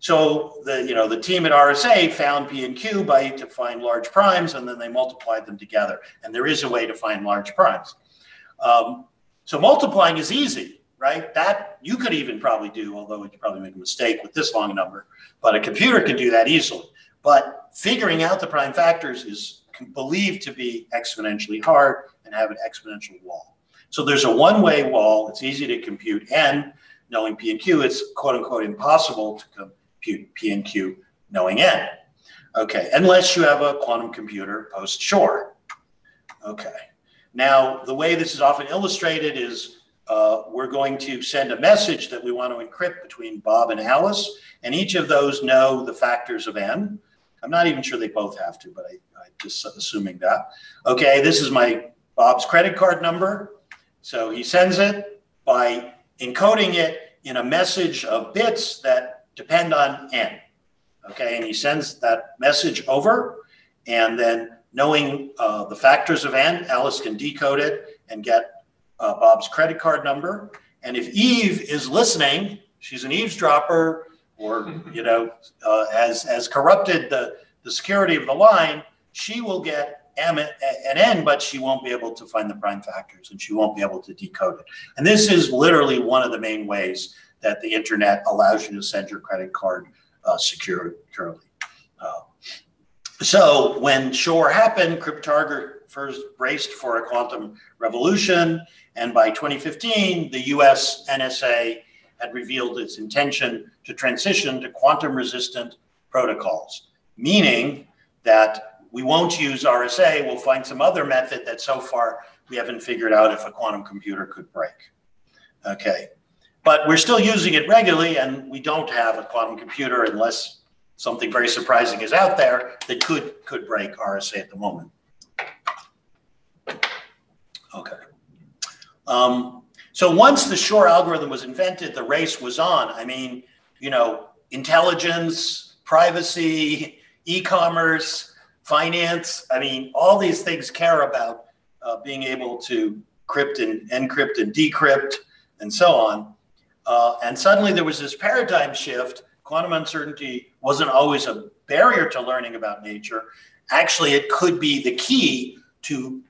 So the team at RSA found P and Q to find large primes, and then they multiplied them together. And there is a way to find large primes. So multiplying is easy, right? That you could even probably do, although you could probably make a mistake with this long number, but a computer can do that easily. But figuring out the prime factors is believed to be exponentially hard and have an exponential wall. So there's a one-way wall, it's easy to compute, and knowing P and Q, it's quote unquote impossible to compute P and Q knowing N. Okay, unless you have a quantum computer post-Shor. Okay, now the way this is often illustrated is we're going to send a message that we want to encrypt between Bob and Alice, and each of those know the factors of N. I'm not even sure they both have to, but I'm just assuming that. Okay, this is Bob's credit card number. So he sends it by encoding it in a message of bits that depend on N. Okay, and he sends that message over, and then knowing the factors of N, Alice can decode it and get Bob's credit card number. And if Eve is listening, she's an eavesdropper, or has corrupted the security of the line, she will get an N, but she won't be able to find the prime factors, and she won't be able to decode it. And this is literally one of the main ways that the internet allows you to send your credit card securely. So when Shor happened, cryptographers braced for a quantum revolution. And by 2015, the US NSA had revealed its intention to transition to quantum resistant protocols, meaning that we won't use RSA, we'll find some other method that so far we haven't figured out if a quantum computer could break. Okay, but we're still using it regularly, and we don't have a quantum computer unless something very surprising is out there that could break RSA at the moment. Okay. So once the Shor algorithm was invented, the race was on. I mean, intelligence, privacy, e-commerce, finance. I mean, all these things care about being able to encrypt and decrypt and so on. And suddenly there was this paradigm shift. Quantum uncertainty wasn't always a barrier to learning about nature. Actually, it could be the key to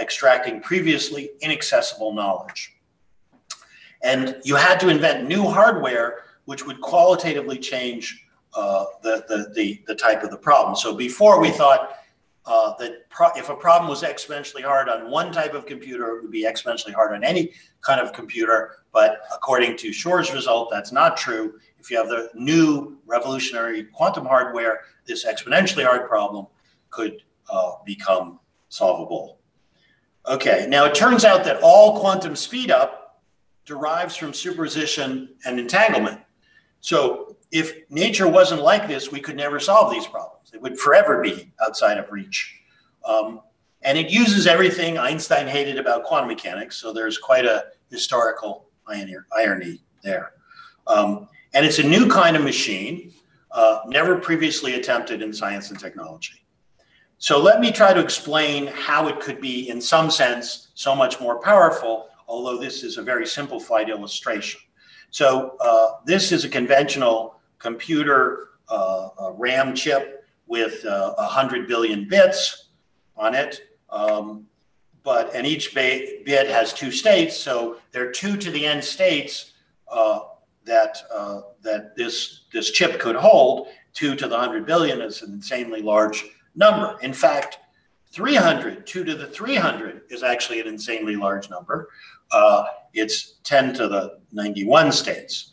extracting previously inaccessible knowledge. And you had to invent new hardware, which would qualitatively change the type of the problem. So before we thought that if a problem was exponentially hard on one type of computer, it would be exponentially hard on any kind of computer. But according to Shor's result, that's not true. If you have the new revolutionary quantum hardware, this exponentially hard problem could become solvable. Okay, now it turns out that all quantum speedup derives from superposition and entanglement. So if nature wasn't like this, we could never solve these problems. It would forever be outside of reach. And it uses everything Einstein hated about quantum mechanics, so there's quite a historical irony there. And it's a new kind of machine, never previously attempted in science and technology. So let me try to explain how it could be, in some sense, so much more powerful, although this is a very simplified illustration. So this is a conventional computer RAM chip with 100 billion bits on it. And each bit has two states. So there are 2^n states that this chip could hold. 2 to the 100 billion is an insanely large number. In fact, 2 to the 300 is actually an insanely large number. It's 10 to the 91 states.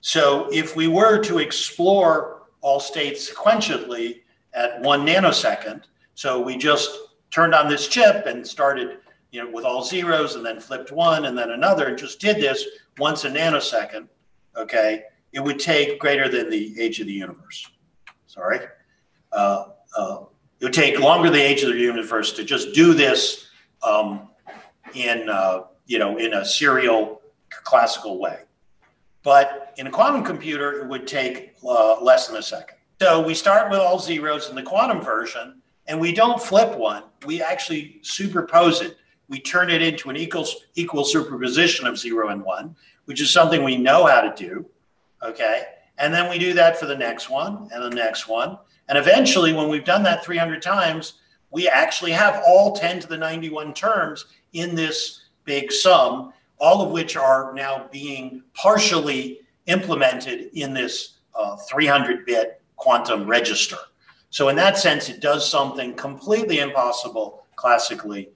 So if we were to explore all states sequentially at 1 nanosecond, so we just turned on this chip and started with all zeros and then flipped one and then another and just did this once a nanosecond, okay, it would take greater than the age of the universe. Sorry. It would take longer than the age of the universe to just do this in a serial classical way. But in a quantum computer, it would take less than a second. So we start with all zeros in the quantum version, and we don't flip one. We actually superpose it. We turn it into an equal superposition of 0 and 1, which is something we know how to do, okay? And then we do that for the next one and the next one. And eventually, when we've done that 300 times, we actually have all 10 to the 91 terms in this big sum, all of which are now being partially implemented in this 300-bit quantum register. So in that sense, it does something completely impossible classically,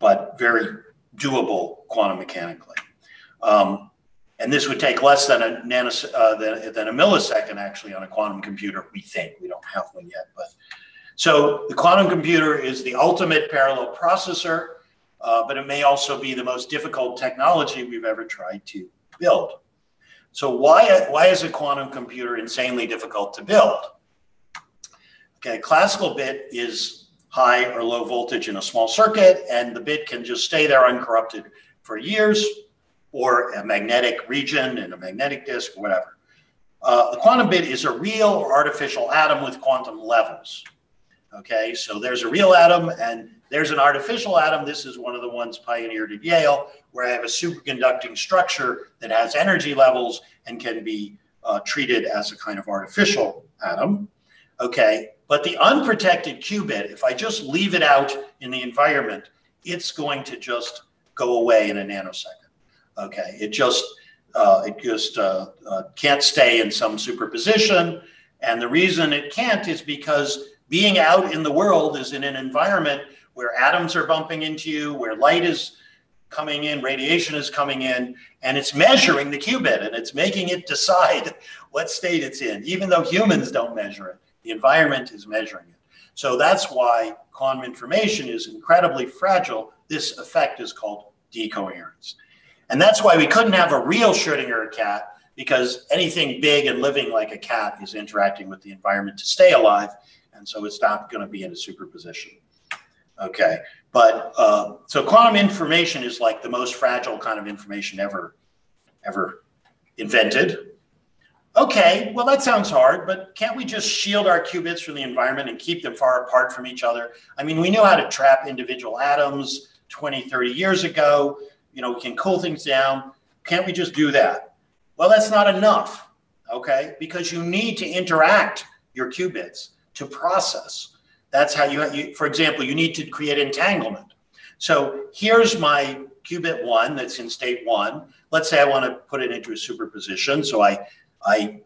but very doable quantum mechanically. And this would take less than a millisecond, actually, on a quantum computer, we think. We don't have one yet. But so the quantum computer is the ultimate parallel processor, but it may also be the most difficult technology we've ever tried to build. So why is a quantum computer insanely difficult to build? Okay, classical bit is high or low voltage in a small circuit, and the bit can just stay there uncorrupted for years, or a magnetic region in a magnetic disk, or whatever. The quantum bit is a real or artificial atom with quantum levels. Okay, so there's a real atom and there's an artificial atom. This is one of the ones pioneered at Yale, where I have a superconducting structure that has energy levels and can be treated as a kind of artificial atom. Okay, but the unprotected qubit, if I just leave it out in the environment, it's going to just go away in a nanosecond. Okay, it just can't stay in some superposition. And the reason it can't is because being out in the world is in an environment where atoms are bumping into you, where light is coming in, radiation is coming in, and it's measuring the qubit and it's making it decide what state it's in. Even though humans don't measure it, the environment is measuring it. So that's why quantum information is incredibly fragile. This effect is called decoherence. And that's why we couldn't have a real Schrödinger cat, because anything big and living like a cat is interacting with the environment to stay alive. And so it's not going to be in a superposition. Okay. But so quantum information is like the most fragile kind of information ever invented. Okay. Well, that sounds hard, but can't we just shield our qubits from the environment and keep them far apart from each other? I mean, we knew how to trap individual atoms 20, 30 years ago. We can cool things down. Can't we just do that? Well, that's not enough, okay? Because you need to interact your qubits to process. That's how you, for example, you need to create entanglement. So here's my qubit 1 that's in state 1. Let's say I want to put it into a superposition. So I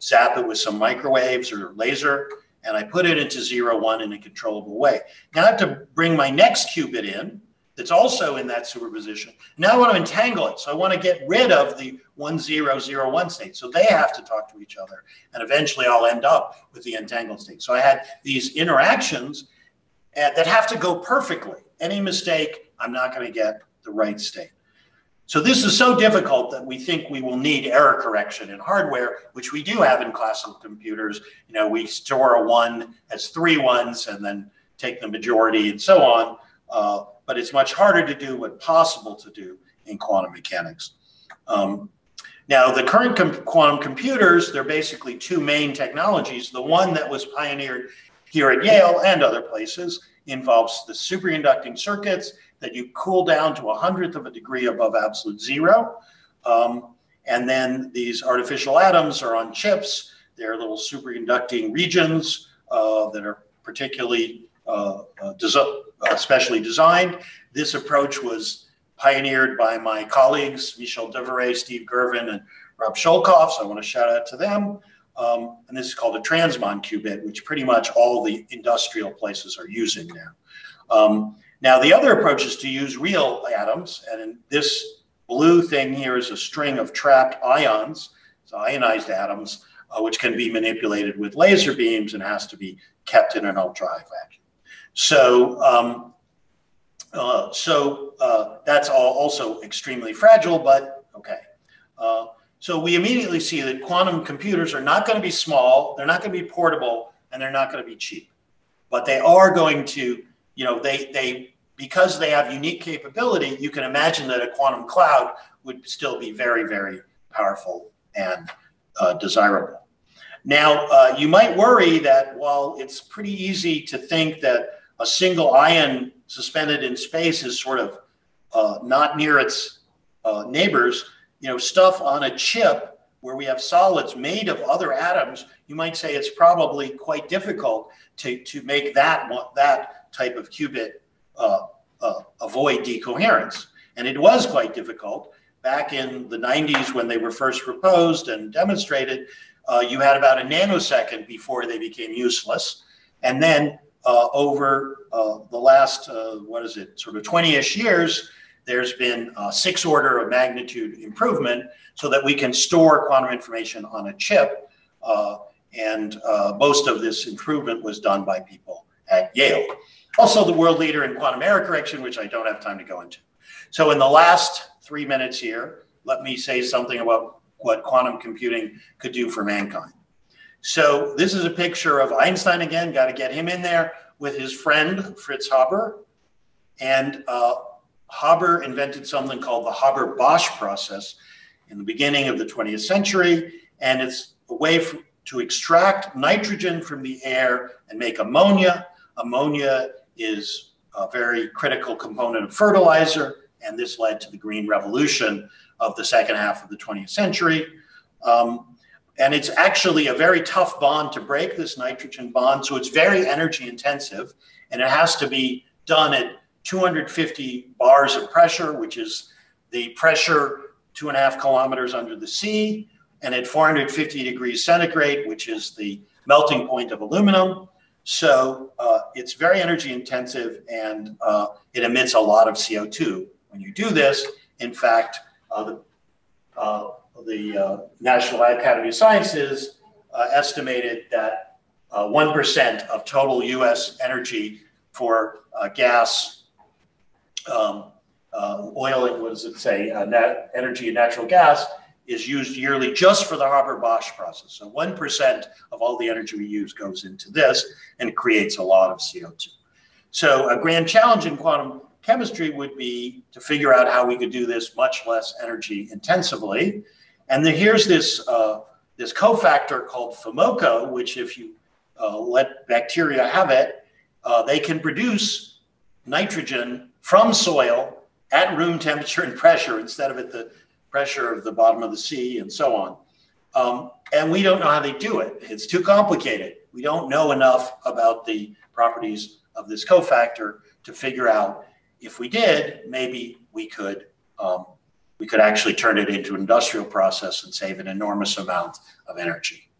zap it with some microwaves or laser, and I put it into 0, 1 in a controllable way. Now I have to bring my next qubit in, that's also in that superposition. Now I want to entangle it. So I want to get rid of the 1, 0, 0, 1 state. So they have to talk to each other. And eventually I'll end up with the entangled state. So I had these interactions that have to go perfectly. Any mistake, I'm not going to get the right state. So this is so difficult that we think we will need error correction in hardware, which we do have in classical computers. We store a 1 as 3 1s and then take the majority and so on. But it's much harder to do what possible to do in quantum mechanics. Now, the current quantum computers, there are basically 2 main technologies. The one that was pioneered here at Yale and other places involves the superconducting circuits that you cool down to 1/100th of a degree above absolute zero. And then these artificial atoms are on chips. They're little superconducting regions that are particularly specially designed. This approach was pioneered by my colleagues, Michel Deveray, Steve Gervin, and Rob Schoelkopf, so I want to shout out to them. And this is called a transmon qubit, which pretty much all the industrial places are using now. Now, the other approach is to use real atoms. And in this blue thing here is a string of trapped ions, so ionized atoms, which can be manipulated with laser beams and has to be kept in an ultra-high vacuum. So, that's all also extremely fragile, but okay. So we immediately see that quantum computers are not going to be small, they're not going to be portable, and they're not going to be cheap. But they are going to, you know, because they have unique capability, you can imagine that a quantum cloud would still be very, very powerful and desirable. Now, you might worry that while it's pretty easy to think that a single ion suspended in space is sort of not near its neighbors, you know, stuff on a chip where we have solids made of other atoms, you might say it's probably quite difficult to make that type of qubit avoid decoherence. And it was quite difficult. Back in the 90s when they were first proposed and demonstrated, you had about a nanosecond before they became useless. And then over the last, sort of 20-ish years, there's been a 6-order of magnitude improvement so that we can store quantum information on a chip. And most of this improvement was done by people at Yale. Also the world leader in quantum error correction, which I don't have time to go into. So in the last 3 minutes here, let me say something about what quantum computing could do for mankind. So this is a picture of Einstein again, got to get him in there, with his friend Fritz Haber. And Haber invented something called the Haber-Bosch process in the beginning of the 20th century. And it's a way to extract nitrogen from the air and make ammonia. Ammonia is a very critical component of fertilizer. And this led to the green revolution of the second half of the 20th century. And it's actually a very tough bond to break, this nitrogen bond. So it's very energy intensive, and it has to be done at 250 bars of pressure, which is the pressure 2.5 kilometers under the sea, and at 450 degrees centigrade, which is the melting point of aluminum. So it's very energy intensive, and it emits a lot of CO2. When you do this, in fact, the National Academy of Sciences estimated that 1% of total U.S. energy for gas, oil, what does it say, energy and natural gas is used yearly just for the Haber-Bosch process. So 1% of all the energy we use goes into this and creates a lot of CO2. So a grand challenge in quantum chemistry would be to figure out how we could do this much less energy intensively. And then here's this, this cofactor called Famoco, which if you let bacteria have it, they can produce nitrogen from soil at room temperature and pressure instead of at the pressure of the bottom of the sea and so on. And we don't know how they do it. It's too complicated. We don't know enough about the properties of this cofactor to figure out if we did, maybe we could actually turn it into an industrial process and save an enormous amount of energy.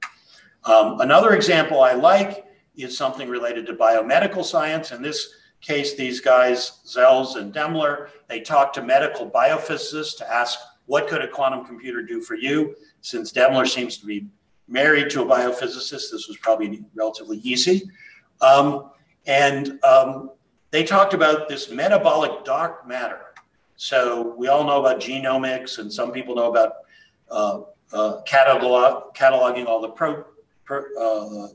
Another example I like is something related to biomedical science. In this case, these guys, Zels and Demler, they talked to medical biophysicists to ask, what could a quantum computer do for you? Since Demler seems to be married to a biophysicist, this was probably relatively easy. They talked about this metabolic dark matter. So we all know about genomics, and some people know about cataloging all the,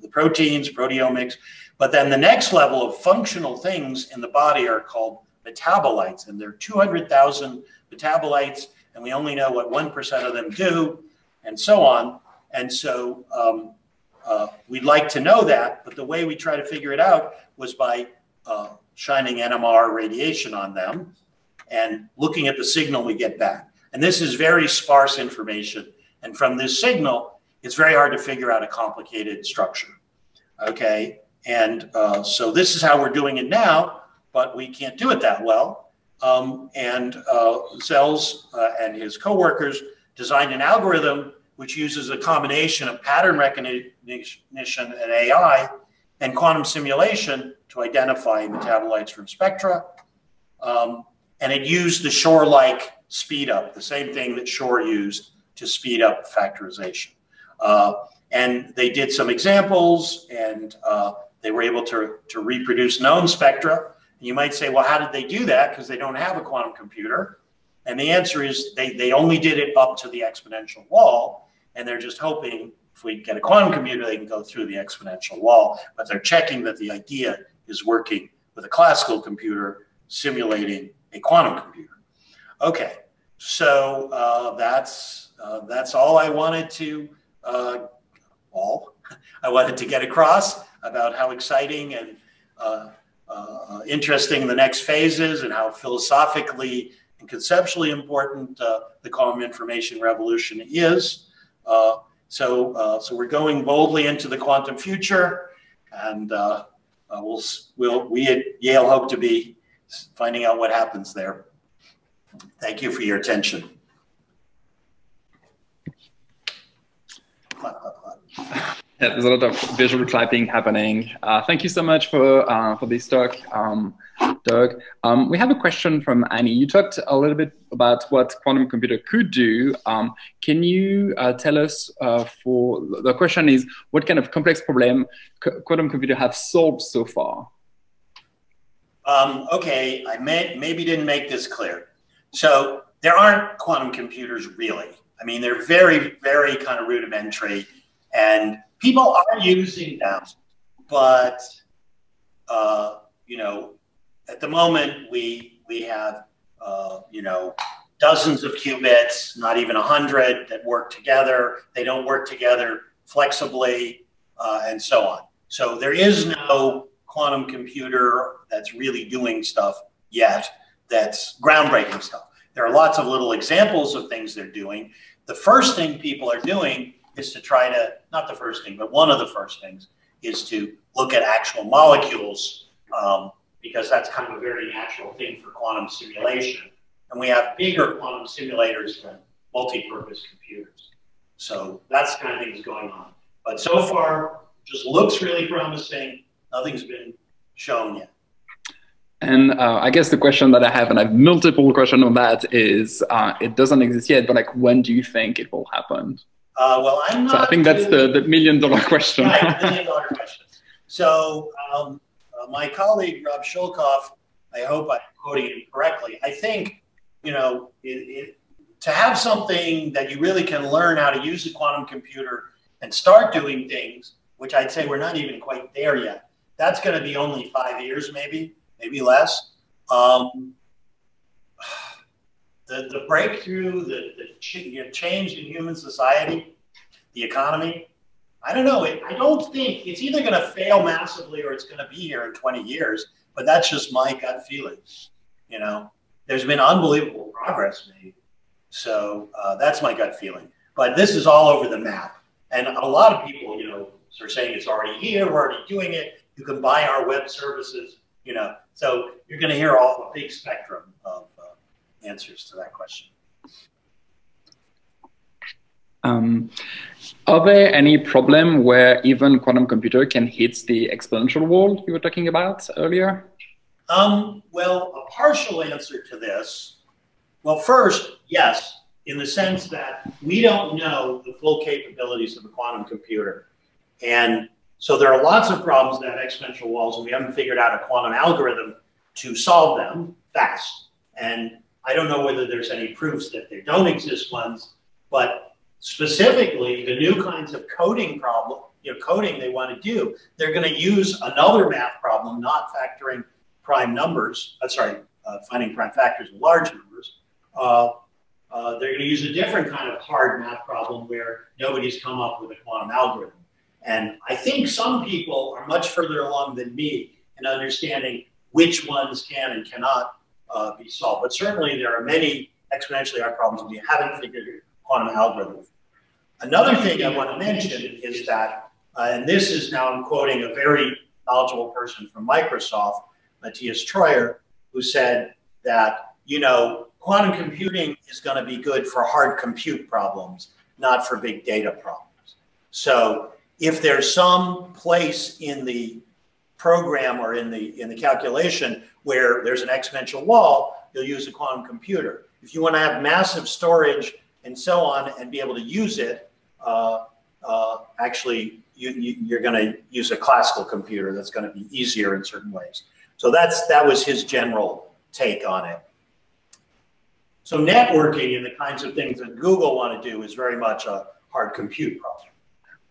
proteins, proteomics. But then the next level of functional things in the body are called metabolites, and there are 200,000 metabolites, and we only know what 1% of them do, and so on. And so we'd like to know that, but the way we try to figure it out was by shining NMR radiation on them and looking at the signal we get back. And this is very sparse information. And from this signal, it's very hard to figure out a complicated structure. Okay, and so this is how we're doing it now, but we can't do it that well. Zels and his coworkers designed an algorithm which uses a combination of pattern recognition and AI and quantum simulation to identify metabolites from spectra. And it used the Shor-like speed up, the same thing that Shor used to speed up factorization. And they did some examples, and they were able to reproduce known spectra. And you might say, well, how did they do that? Because they don't have a quantum computer. And the answer is they only did it up to the exponential wall. And they're just hoping if we get a quantum computer, they can go through the exponential wall. But they're checking that the idea is working with a classical computer simulating a quantum computer. Okay, so that's all I wanted to get across about how exciting and interesting the next phase is, and how philosophically and conceptually important the quantum information revolution is. So we're going boldly into the quantum future, and we at Yale hope to be finding out what happens there. Thank you for your attention. Yeah, there's a lot of visual clapping happening. Thank you so much for this talk, Doug. We have a question from Annie. You talked a little bit about what quantum computer could do. Can you tell us, for the question is, what kind of complex problem quantum computer have solved so far? Okay, I maybe didn't make this clear. So there aren't quantum computers really. I mean, they're very, very kind of rudimentary, and people are using them, but you know, at the moment we have you know, dozens of qubits, not even 100 that work together. They don't work together flexibly, and so on. So there is no quantum computer that's really doing stuff yet. That's groundbreaking stuff. There are lots of little examples of things they're doing. The first thing people are doing is to try to, not the first thing, but one of the first things is to look at actual molecules, because that's kind of a very natural thing for quantum simulation. And we have bigger quantum simulators than multi-purpose computers. So that's the kind of thing that's going on. But so far, just looks really promising. Nothing's been shown yet. And I guess the question that I have, and I have multiple questions on that, is it doesn't exist yet, but like, when do you think it will happen? Well, I'm not. So I think that's the million-dollar question. Right, million-dollar question. So my colleague Rob Schoelkopf, I hope I'm quoting him correctly. I think, you know, to have something that you really can learn how to use a quantum computer and start doing things, which I'd say we're not even quite there yet. That's going to be only 5 years, maybe less. The breakthrough, the change in human society, the economy, I don't know. I don't think it's either going to fail massively or it's going to be here in 20 years, but that's just my gut feeling. You know, there's been unbelievable progress made. So that's my gut feeling. But this is all over the map. And a lot of people, you know, are saying it's already here, we're already doing it. You can buy our web services. You know, so you're going to hear all the big spectrum of answers to that question. Are there any problem where even quantum computer can hit the exponential wall you were talking about earlier? Well, a partial answer to this. Well, first, yes, in the sense that we don't know the full capabilities of a quantum computer. And so there are lots of problems that have exponential walls, and we haven't figured out a quantum algorithm to solve them fast. And I don't know whether there's any proofs that there don't exist ones, but specifically the new kinds of coding problem, you know, coding they want to do, they're going to use another math problem, not factoring prime numbers. Finding prime factors in large numbers. They're going to use a different kind of hard math problem where nobody's come up with a quantum algorithm. And I think some people are much further along than me in understanding which ones can and cannot be solved. But certainly there are many exponentially hard problems we haven't figured out quantum algorithms. Another thing I want to mention is that, and this is now I'm quoting a very knowledgeable person from Microsoft, Matthias Troyer, who said that, you know, quantum computing is going to be good for hard compute problems, not for big data problems. So if there's some place in the program or in the calculation where there's an exponential wall, you'll use a quantum computer. If you want to have massive storage and so on and be able to use it, actually you're going to use a classical computer. That's going to be easier in certain ways. So that was his general take on it. So networking and the kinds of things that Google want to do is very much a hard compute problem.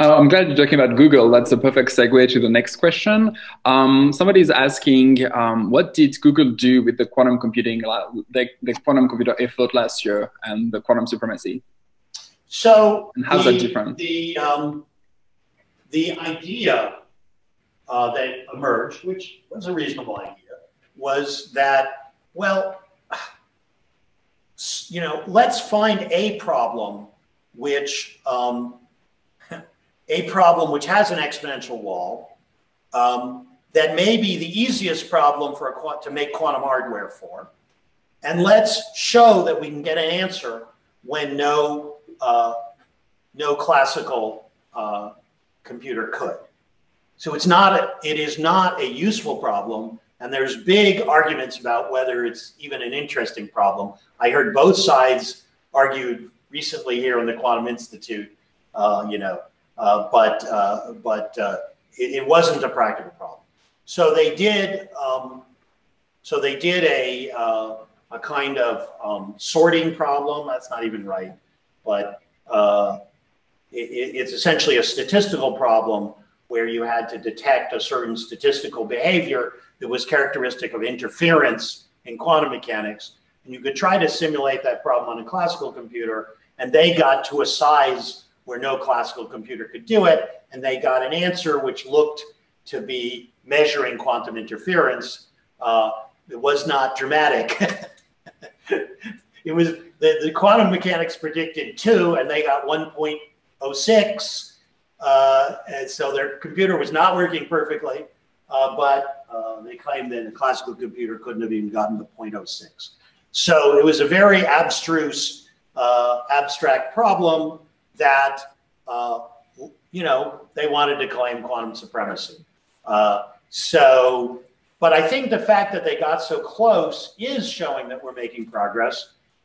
I'm glad you're talking about Google. That's a perfect segue to the next question. Somebody's asking, what did Google do with the quantum computing, the quantum computer effort last year and the quantum supremacy? So and how's that different? The idea that emerged, which was a reasonable idea, was that, well, you know, let's find a problem which has an exponential wall, that may be the easiest problem for to make quantum hardware for, and let's show that we can get an answer when no classical computer could. So it's not it is not a useful problem, and there's big arguments about whether it's even an interesting problem. I heard both sides argued recently here in the Quantum Institute, you know. But it wasn't a practical problem. So they did a kind of sorting problem. That's not even right, but it's essentially a statistical problem where you had to detect a certain statistical behavior that was characteristic of interference in quantum mechanics, and you could try to simulate that problem on a classical computer, and they got to a size where no classical computer could do it, and they got an answer which looked to be measuring quantum interference. It was not dramatic. It was the quantum mechanics predicted 2, and they got 1.06, and so their computer was not working perfectly. But they claimed that a classical computer couldn't have even gotten to 0.06. So it was a very abstruse, abstract problem that, you know, they wanted to claim quantum supremacy. So, but I think the fact that they got so close is showing that we're making progress,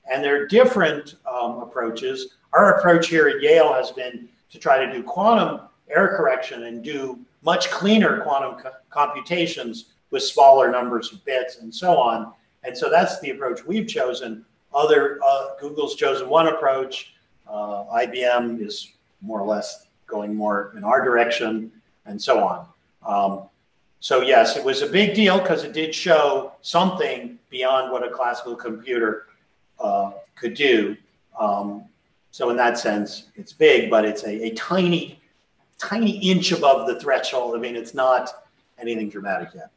and there are different approaches. Our approach here at Yale has been to try to do quantum error correction and do much cleaner quantum computations with smaller numbers of bits and so on. And so that's the approach we've chosen. Google's chosen one approach. IBM is more or less going more in our direction, and so on. So yes, it was a big deal because it did show something beyond what a classical computer could do. So in that sense, it's big, but it's a tiny, tiny inch above the threshold. I mean, it's not anything dramatic yet.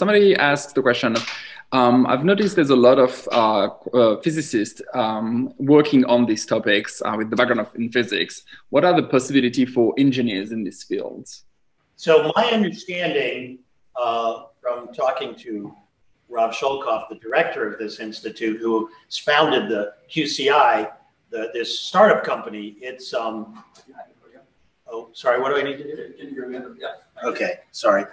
Somebody asked the question, I've noticed there's a lot of physicists working on these topics with the background in physics. What are the possibilities for engineers in this field? So my understanding from talking to Rob Schoelkopf, the director of this institute, who founded the QCI, this startup company, it's, oh, sorry, what do I need to do? Can you hear me? Yeah. Okay, sorry.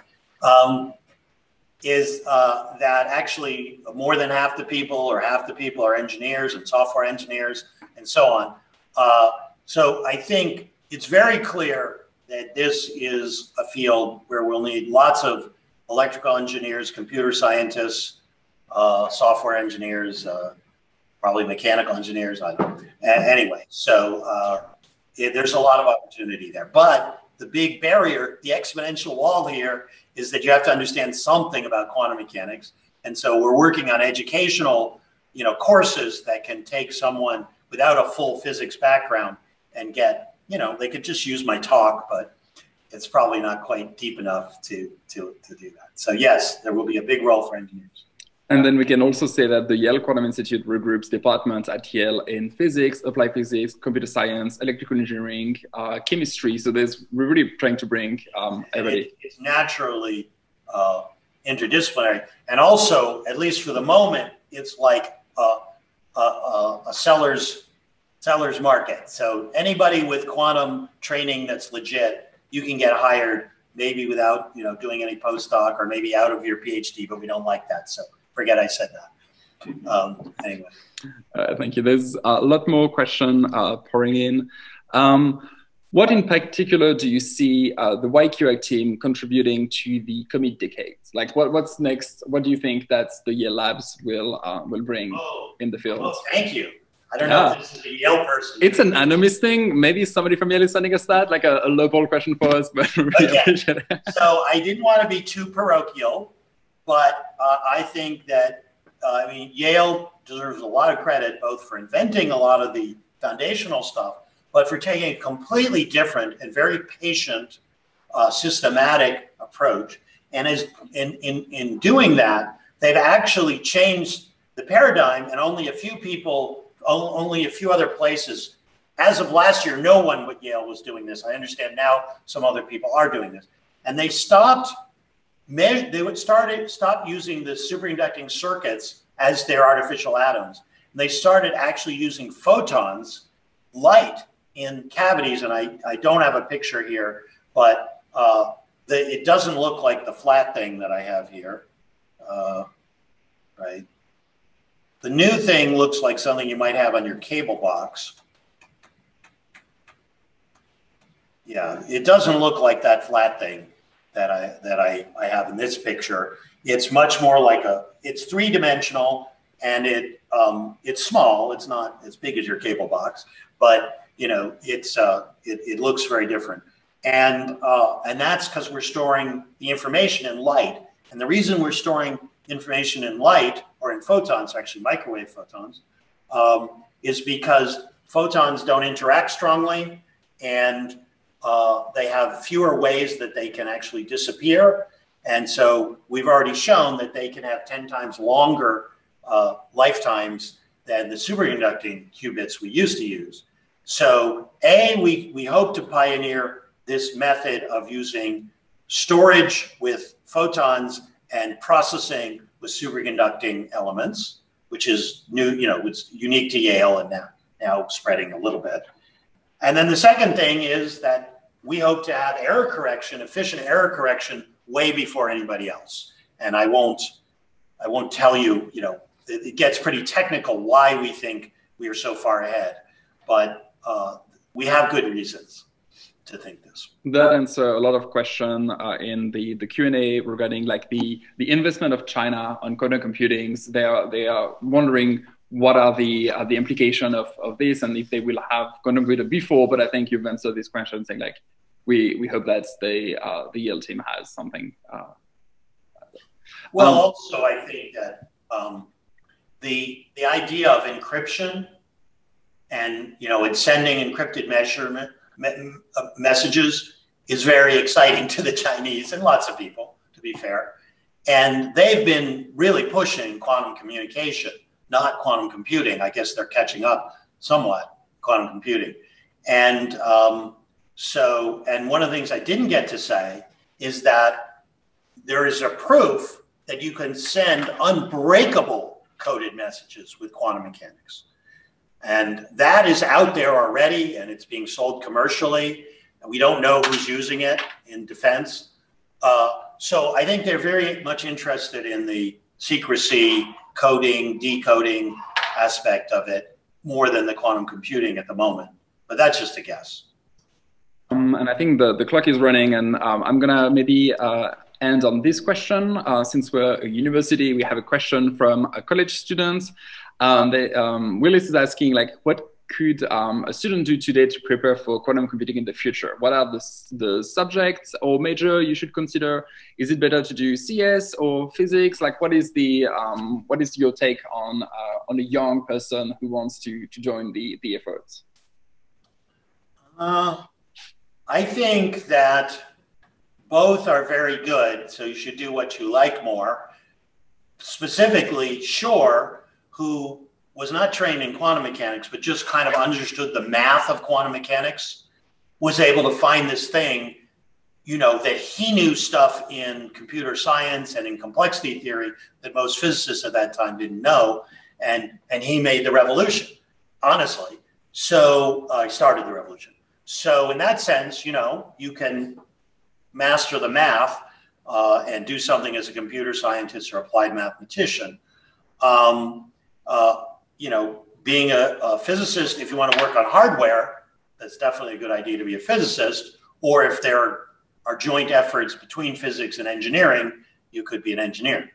Is that actually more than half the people or half the people are engineers and software engineers and so on. So I think it's very clear that this is a field where we'll need lots of electrical engineers, computer scientists, software engineers, probably mechanical engineers, I don't know. Anyway, so there's a lot of opportunity there. But the big barrier, the exponential wall here, is that you have to understand something about quantum mechanics. And so we're working on educational, you know, courses that can take someone without a full physics background and get, you know, they could just use my talk, but it's probably not quite deep enough to do that. So yes, there will be a big role for engineers. And then we can also say that the Yale Quantum Institute regroups departments at Yale in physics, applied physics, computer science, electrical engineering, chemistry. So we're really trying to bring everybody. It's naturally interdisciplinary. And also, at least for the moment, it's like a seller's market. So anybody with quantum training that's legit, you can get hired, maybe without, you know, doing any postdoc, or maybe out of your PhD, but we don't like that. So forget I said that. Anyway. Thank you. There's a lot more question pouring in. What in particular do you see the YQAC team contributing to the coming decades? Like what's next? What do you think that the Yale labs will bring in the field? Oh, thank you. I don't know if this is a Yale person. It's an anonymous thing. Maybe somebody from Yale is sending us that, like a lowball question for us, but we really appreciate it. So I didn't want to be too parochial, but I think that I mean, Yale deserves a lot of credit, both for inventing a lot of the foundational stuff, but for taking a completely different and very patient, systematic approach. And as in doing that, they've actually changed the paradigm, and only a few people, only a few other places. As of last year, no one but Yale was doing this. I understand now some other people are doing this. And they stopped. They would stop using the superconducting circuits as their artificial atoms. And they started actually using photons, light, in cavities. And I don't have a picture here, but it doesn't look like the flat thing that I have here, right? The new thing looks like something you might have on your cable box. Yeah, it doesn't look like that flat thing that I have in this picture. It's much more like it's three-dimensional, and it's small. It's not as big as your cable box, but you know, it looks very different. And that's because we're storing the information in light. And the reason we're storing information in light, or in photons, actually microwave photons, is because photons don't interact strongly, and they have fewer ways that they can actually disappear. And so we've already shown that they can have 10 times longer lifetimes than the superconducting qubits we used to use. So we hope to pioneer this method of using storage with photons and processing with superconducting elements, which is new, you know, it's unique to Yale and now spreading a little bit. And then the second thing is that we hope to have error correction, efficient error correction, way before anybody else. And I won't tell you, you know, it gets pretty technical why we think we are so far ahead, but we have good reasons to think this. That answer a lot of question in the Q&A regarding like the investment of China on quantum computing. They are wondering what are the implication of this, and if they will have quantum computer before. But I think you've answered this question saying like we hope that the Yale team has something. Well, also I think that the idea of encryption, and you know, it's sending encrypted messages is very exciting to the Chinese and lots of people, to be fair. And they've been really pushing quantum communication, not quantum computing. I guess they're catching up somewhat, quantum computing. And so one of the things I didn't get to say is that there is a proof that you can send unbreakable coded messages with quantum mechanics. And that is out there already, and it's being sold commercially. And we don't know who's using it in defense. So I think they're very much interested in the secrecy, coding, decoding aspect of it more than the quantum computing at the moment. But that's just a guess. And I think the clock is running, and I'm going to maybe end on this question. Since we're a university, we have a question from a college student. Willis is asking, like, what could a student do today to prepare for quantum computing in the future? What are the subjects or major you should consider? Is it better to do CS or physics? Like, what is the what is your take on a young person who wants to join the efforts? I think that both are very good, so you should do what you like more. Specifically, sure, who was not trained in quantum mechanics, but just kind of understood the math of quantum mechanics, was able to find this thing you know, that he knew stuff in computer science and in complexity theory that most physicists at that time didn't know. And he made the revolution, honestly. So I started the revolution. So in that sense, you know, you can master the math and do something as a computer scientist or applied mathematician. You know, being a physicist, if you want to work on hardware, that's definitely a good idea to be a physicist. Or if there are joint efforts between physics and engineering, you could be an engineer.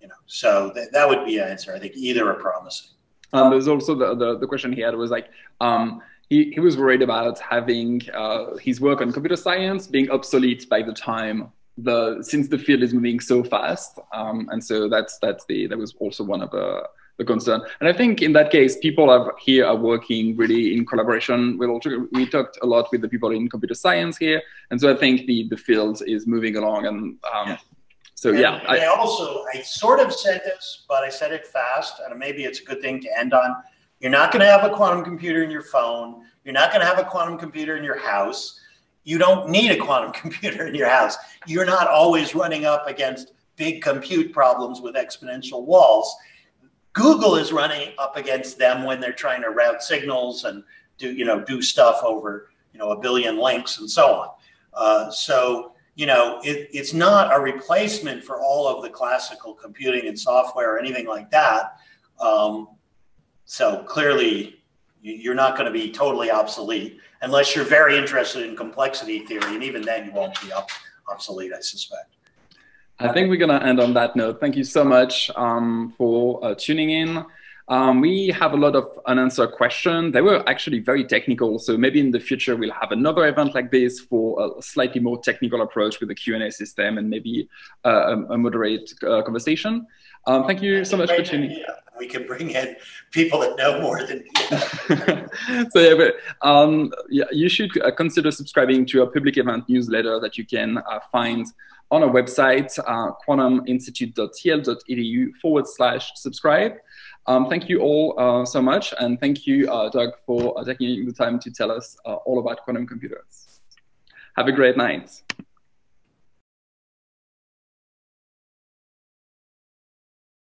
You know, so that would be an answer. I think either are promising. There's also the question he had was like, he was worried about having his work on computer science being obsolete by the time since the field is moving so fast. And so that was also one of the concern. And I think in that case, people here are working really in collaboration with, we talked a lot with the people in computer science here. And so I think the field is moving along. And I also, I sort of said this, but I said it fast, and maybe it's a good thing to end on. You're not going to have a quantum computer in your phone. You're not going to have a quantum computer in your house. You don't need a quantum computer in your house. You're not always running up against big compute problems with exponential walls. Google is running up against them when they're trying to route signals and do stuff over, a billion links and so on. It's not a replacement for all of the classical computing and software or anything like that. So clearly you're not going to be totally obsolete unless you're very interested in complexity theory. And even then you won't be obsolete, I suspect. I think we're going to end on that note. Thank you so much for tuning in. We have a lot of unanswered questions. They were actually very technical. So maybe in the future, we'll have another event like this for a slightly more technical approach with the Q&A system and maybe a moderate conversation. Thank you so much for tuning in. We can bring in people that know more than you. So yeah, you should consider subscribing to our public event newsletter that you can find on our website, quantuminstitute.yale.edu/subscribe. Thank you all so much. And thank you, Doug, for taking the time to tell us all about quantum computers. Have a great night.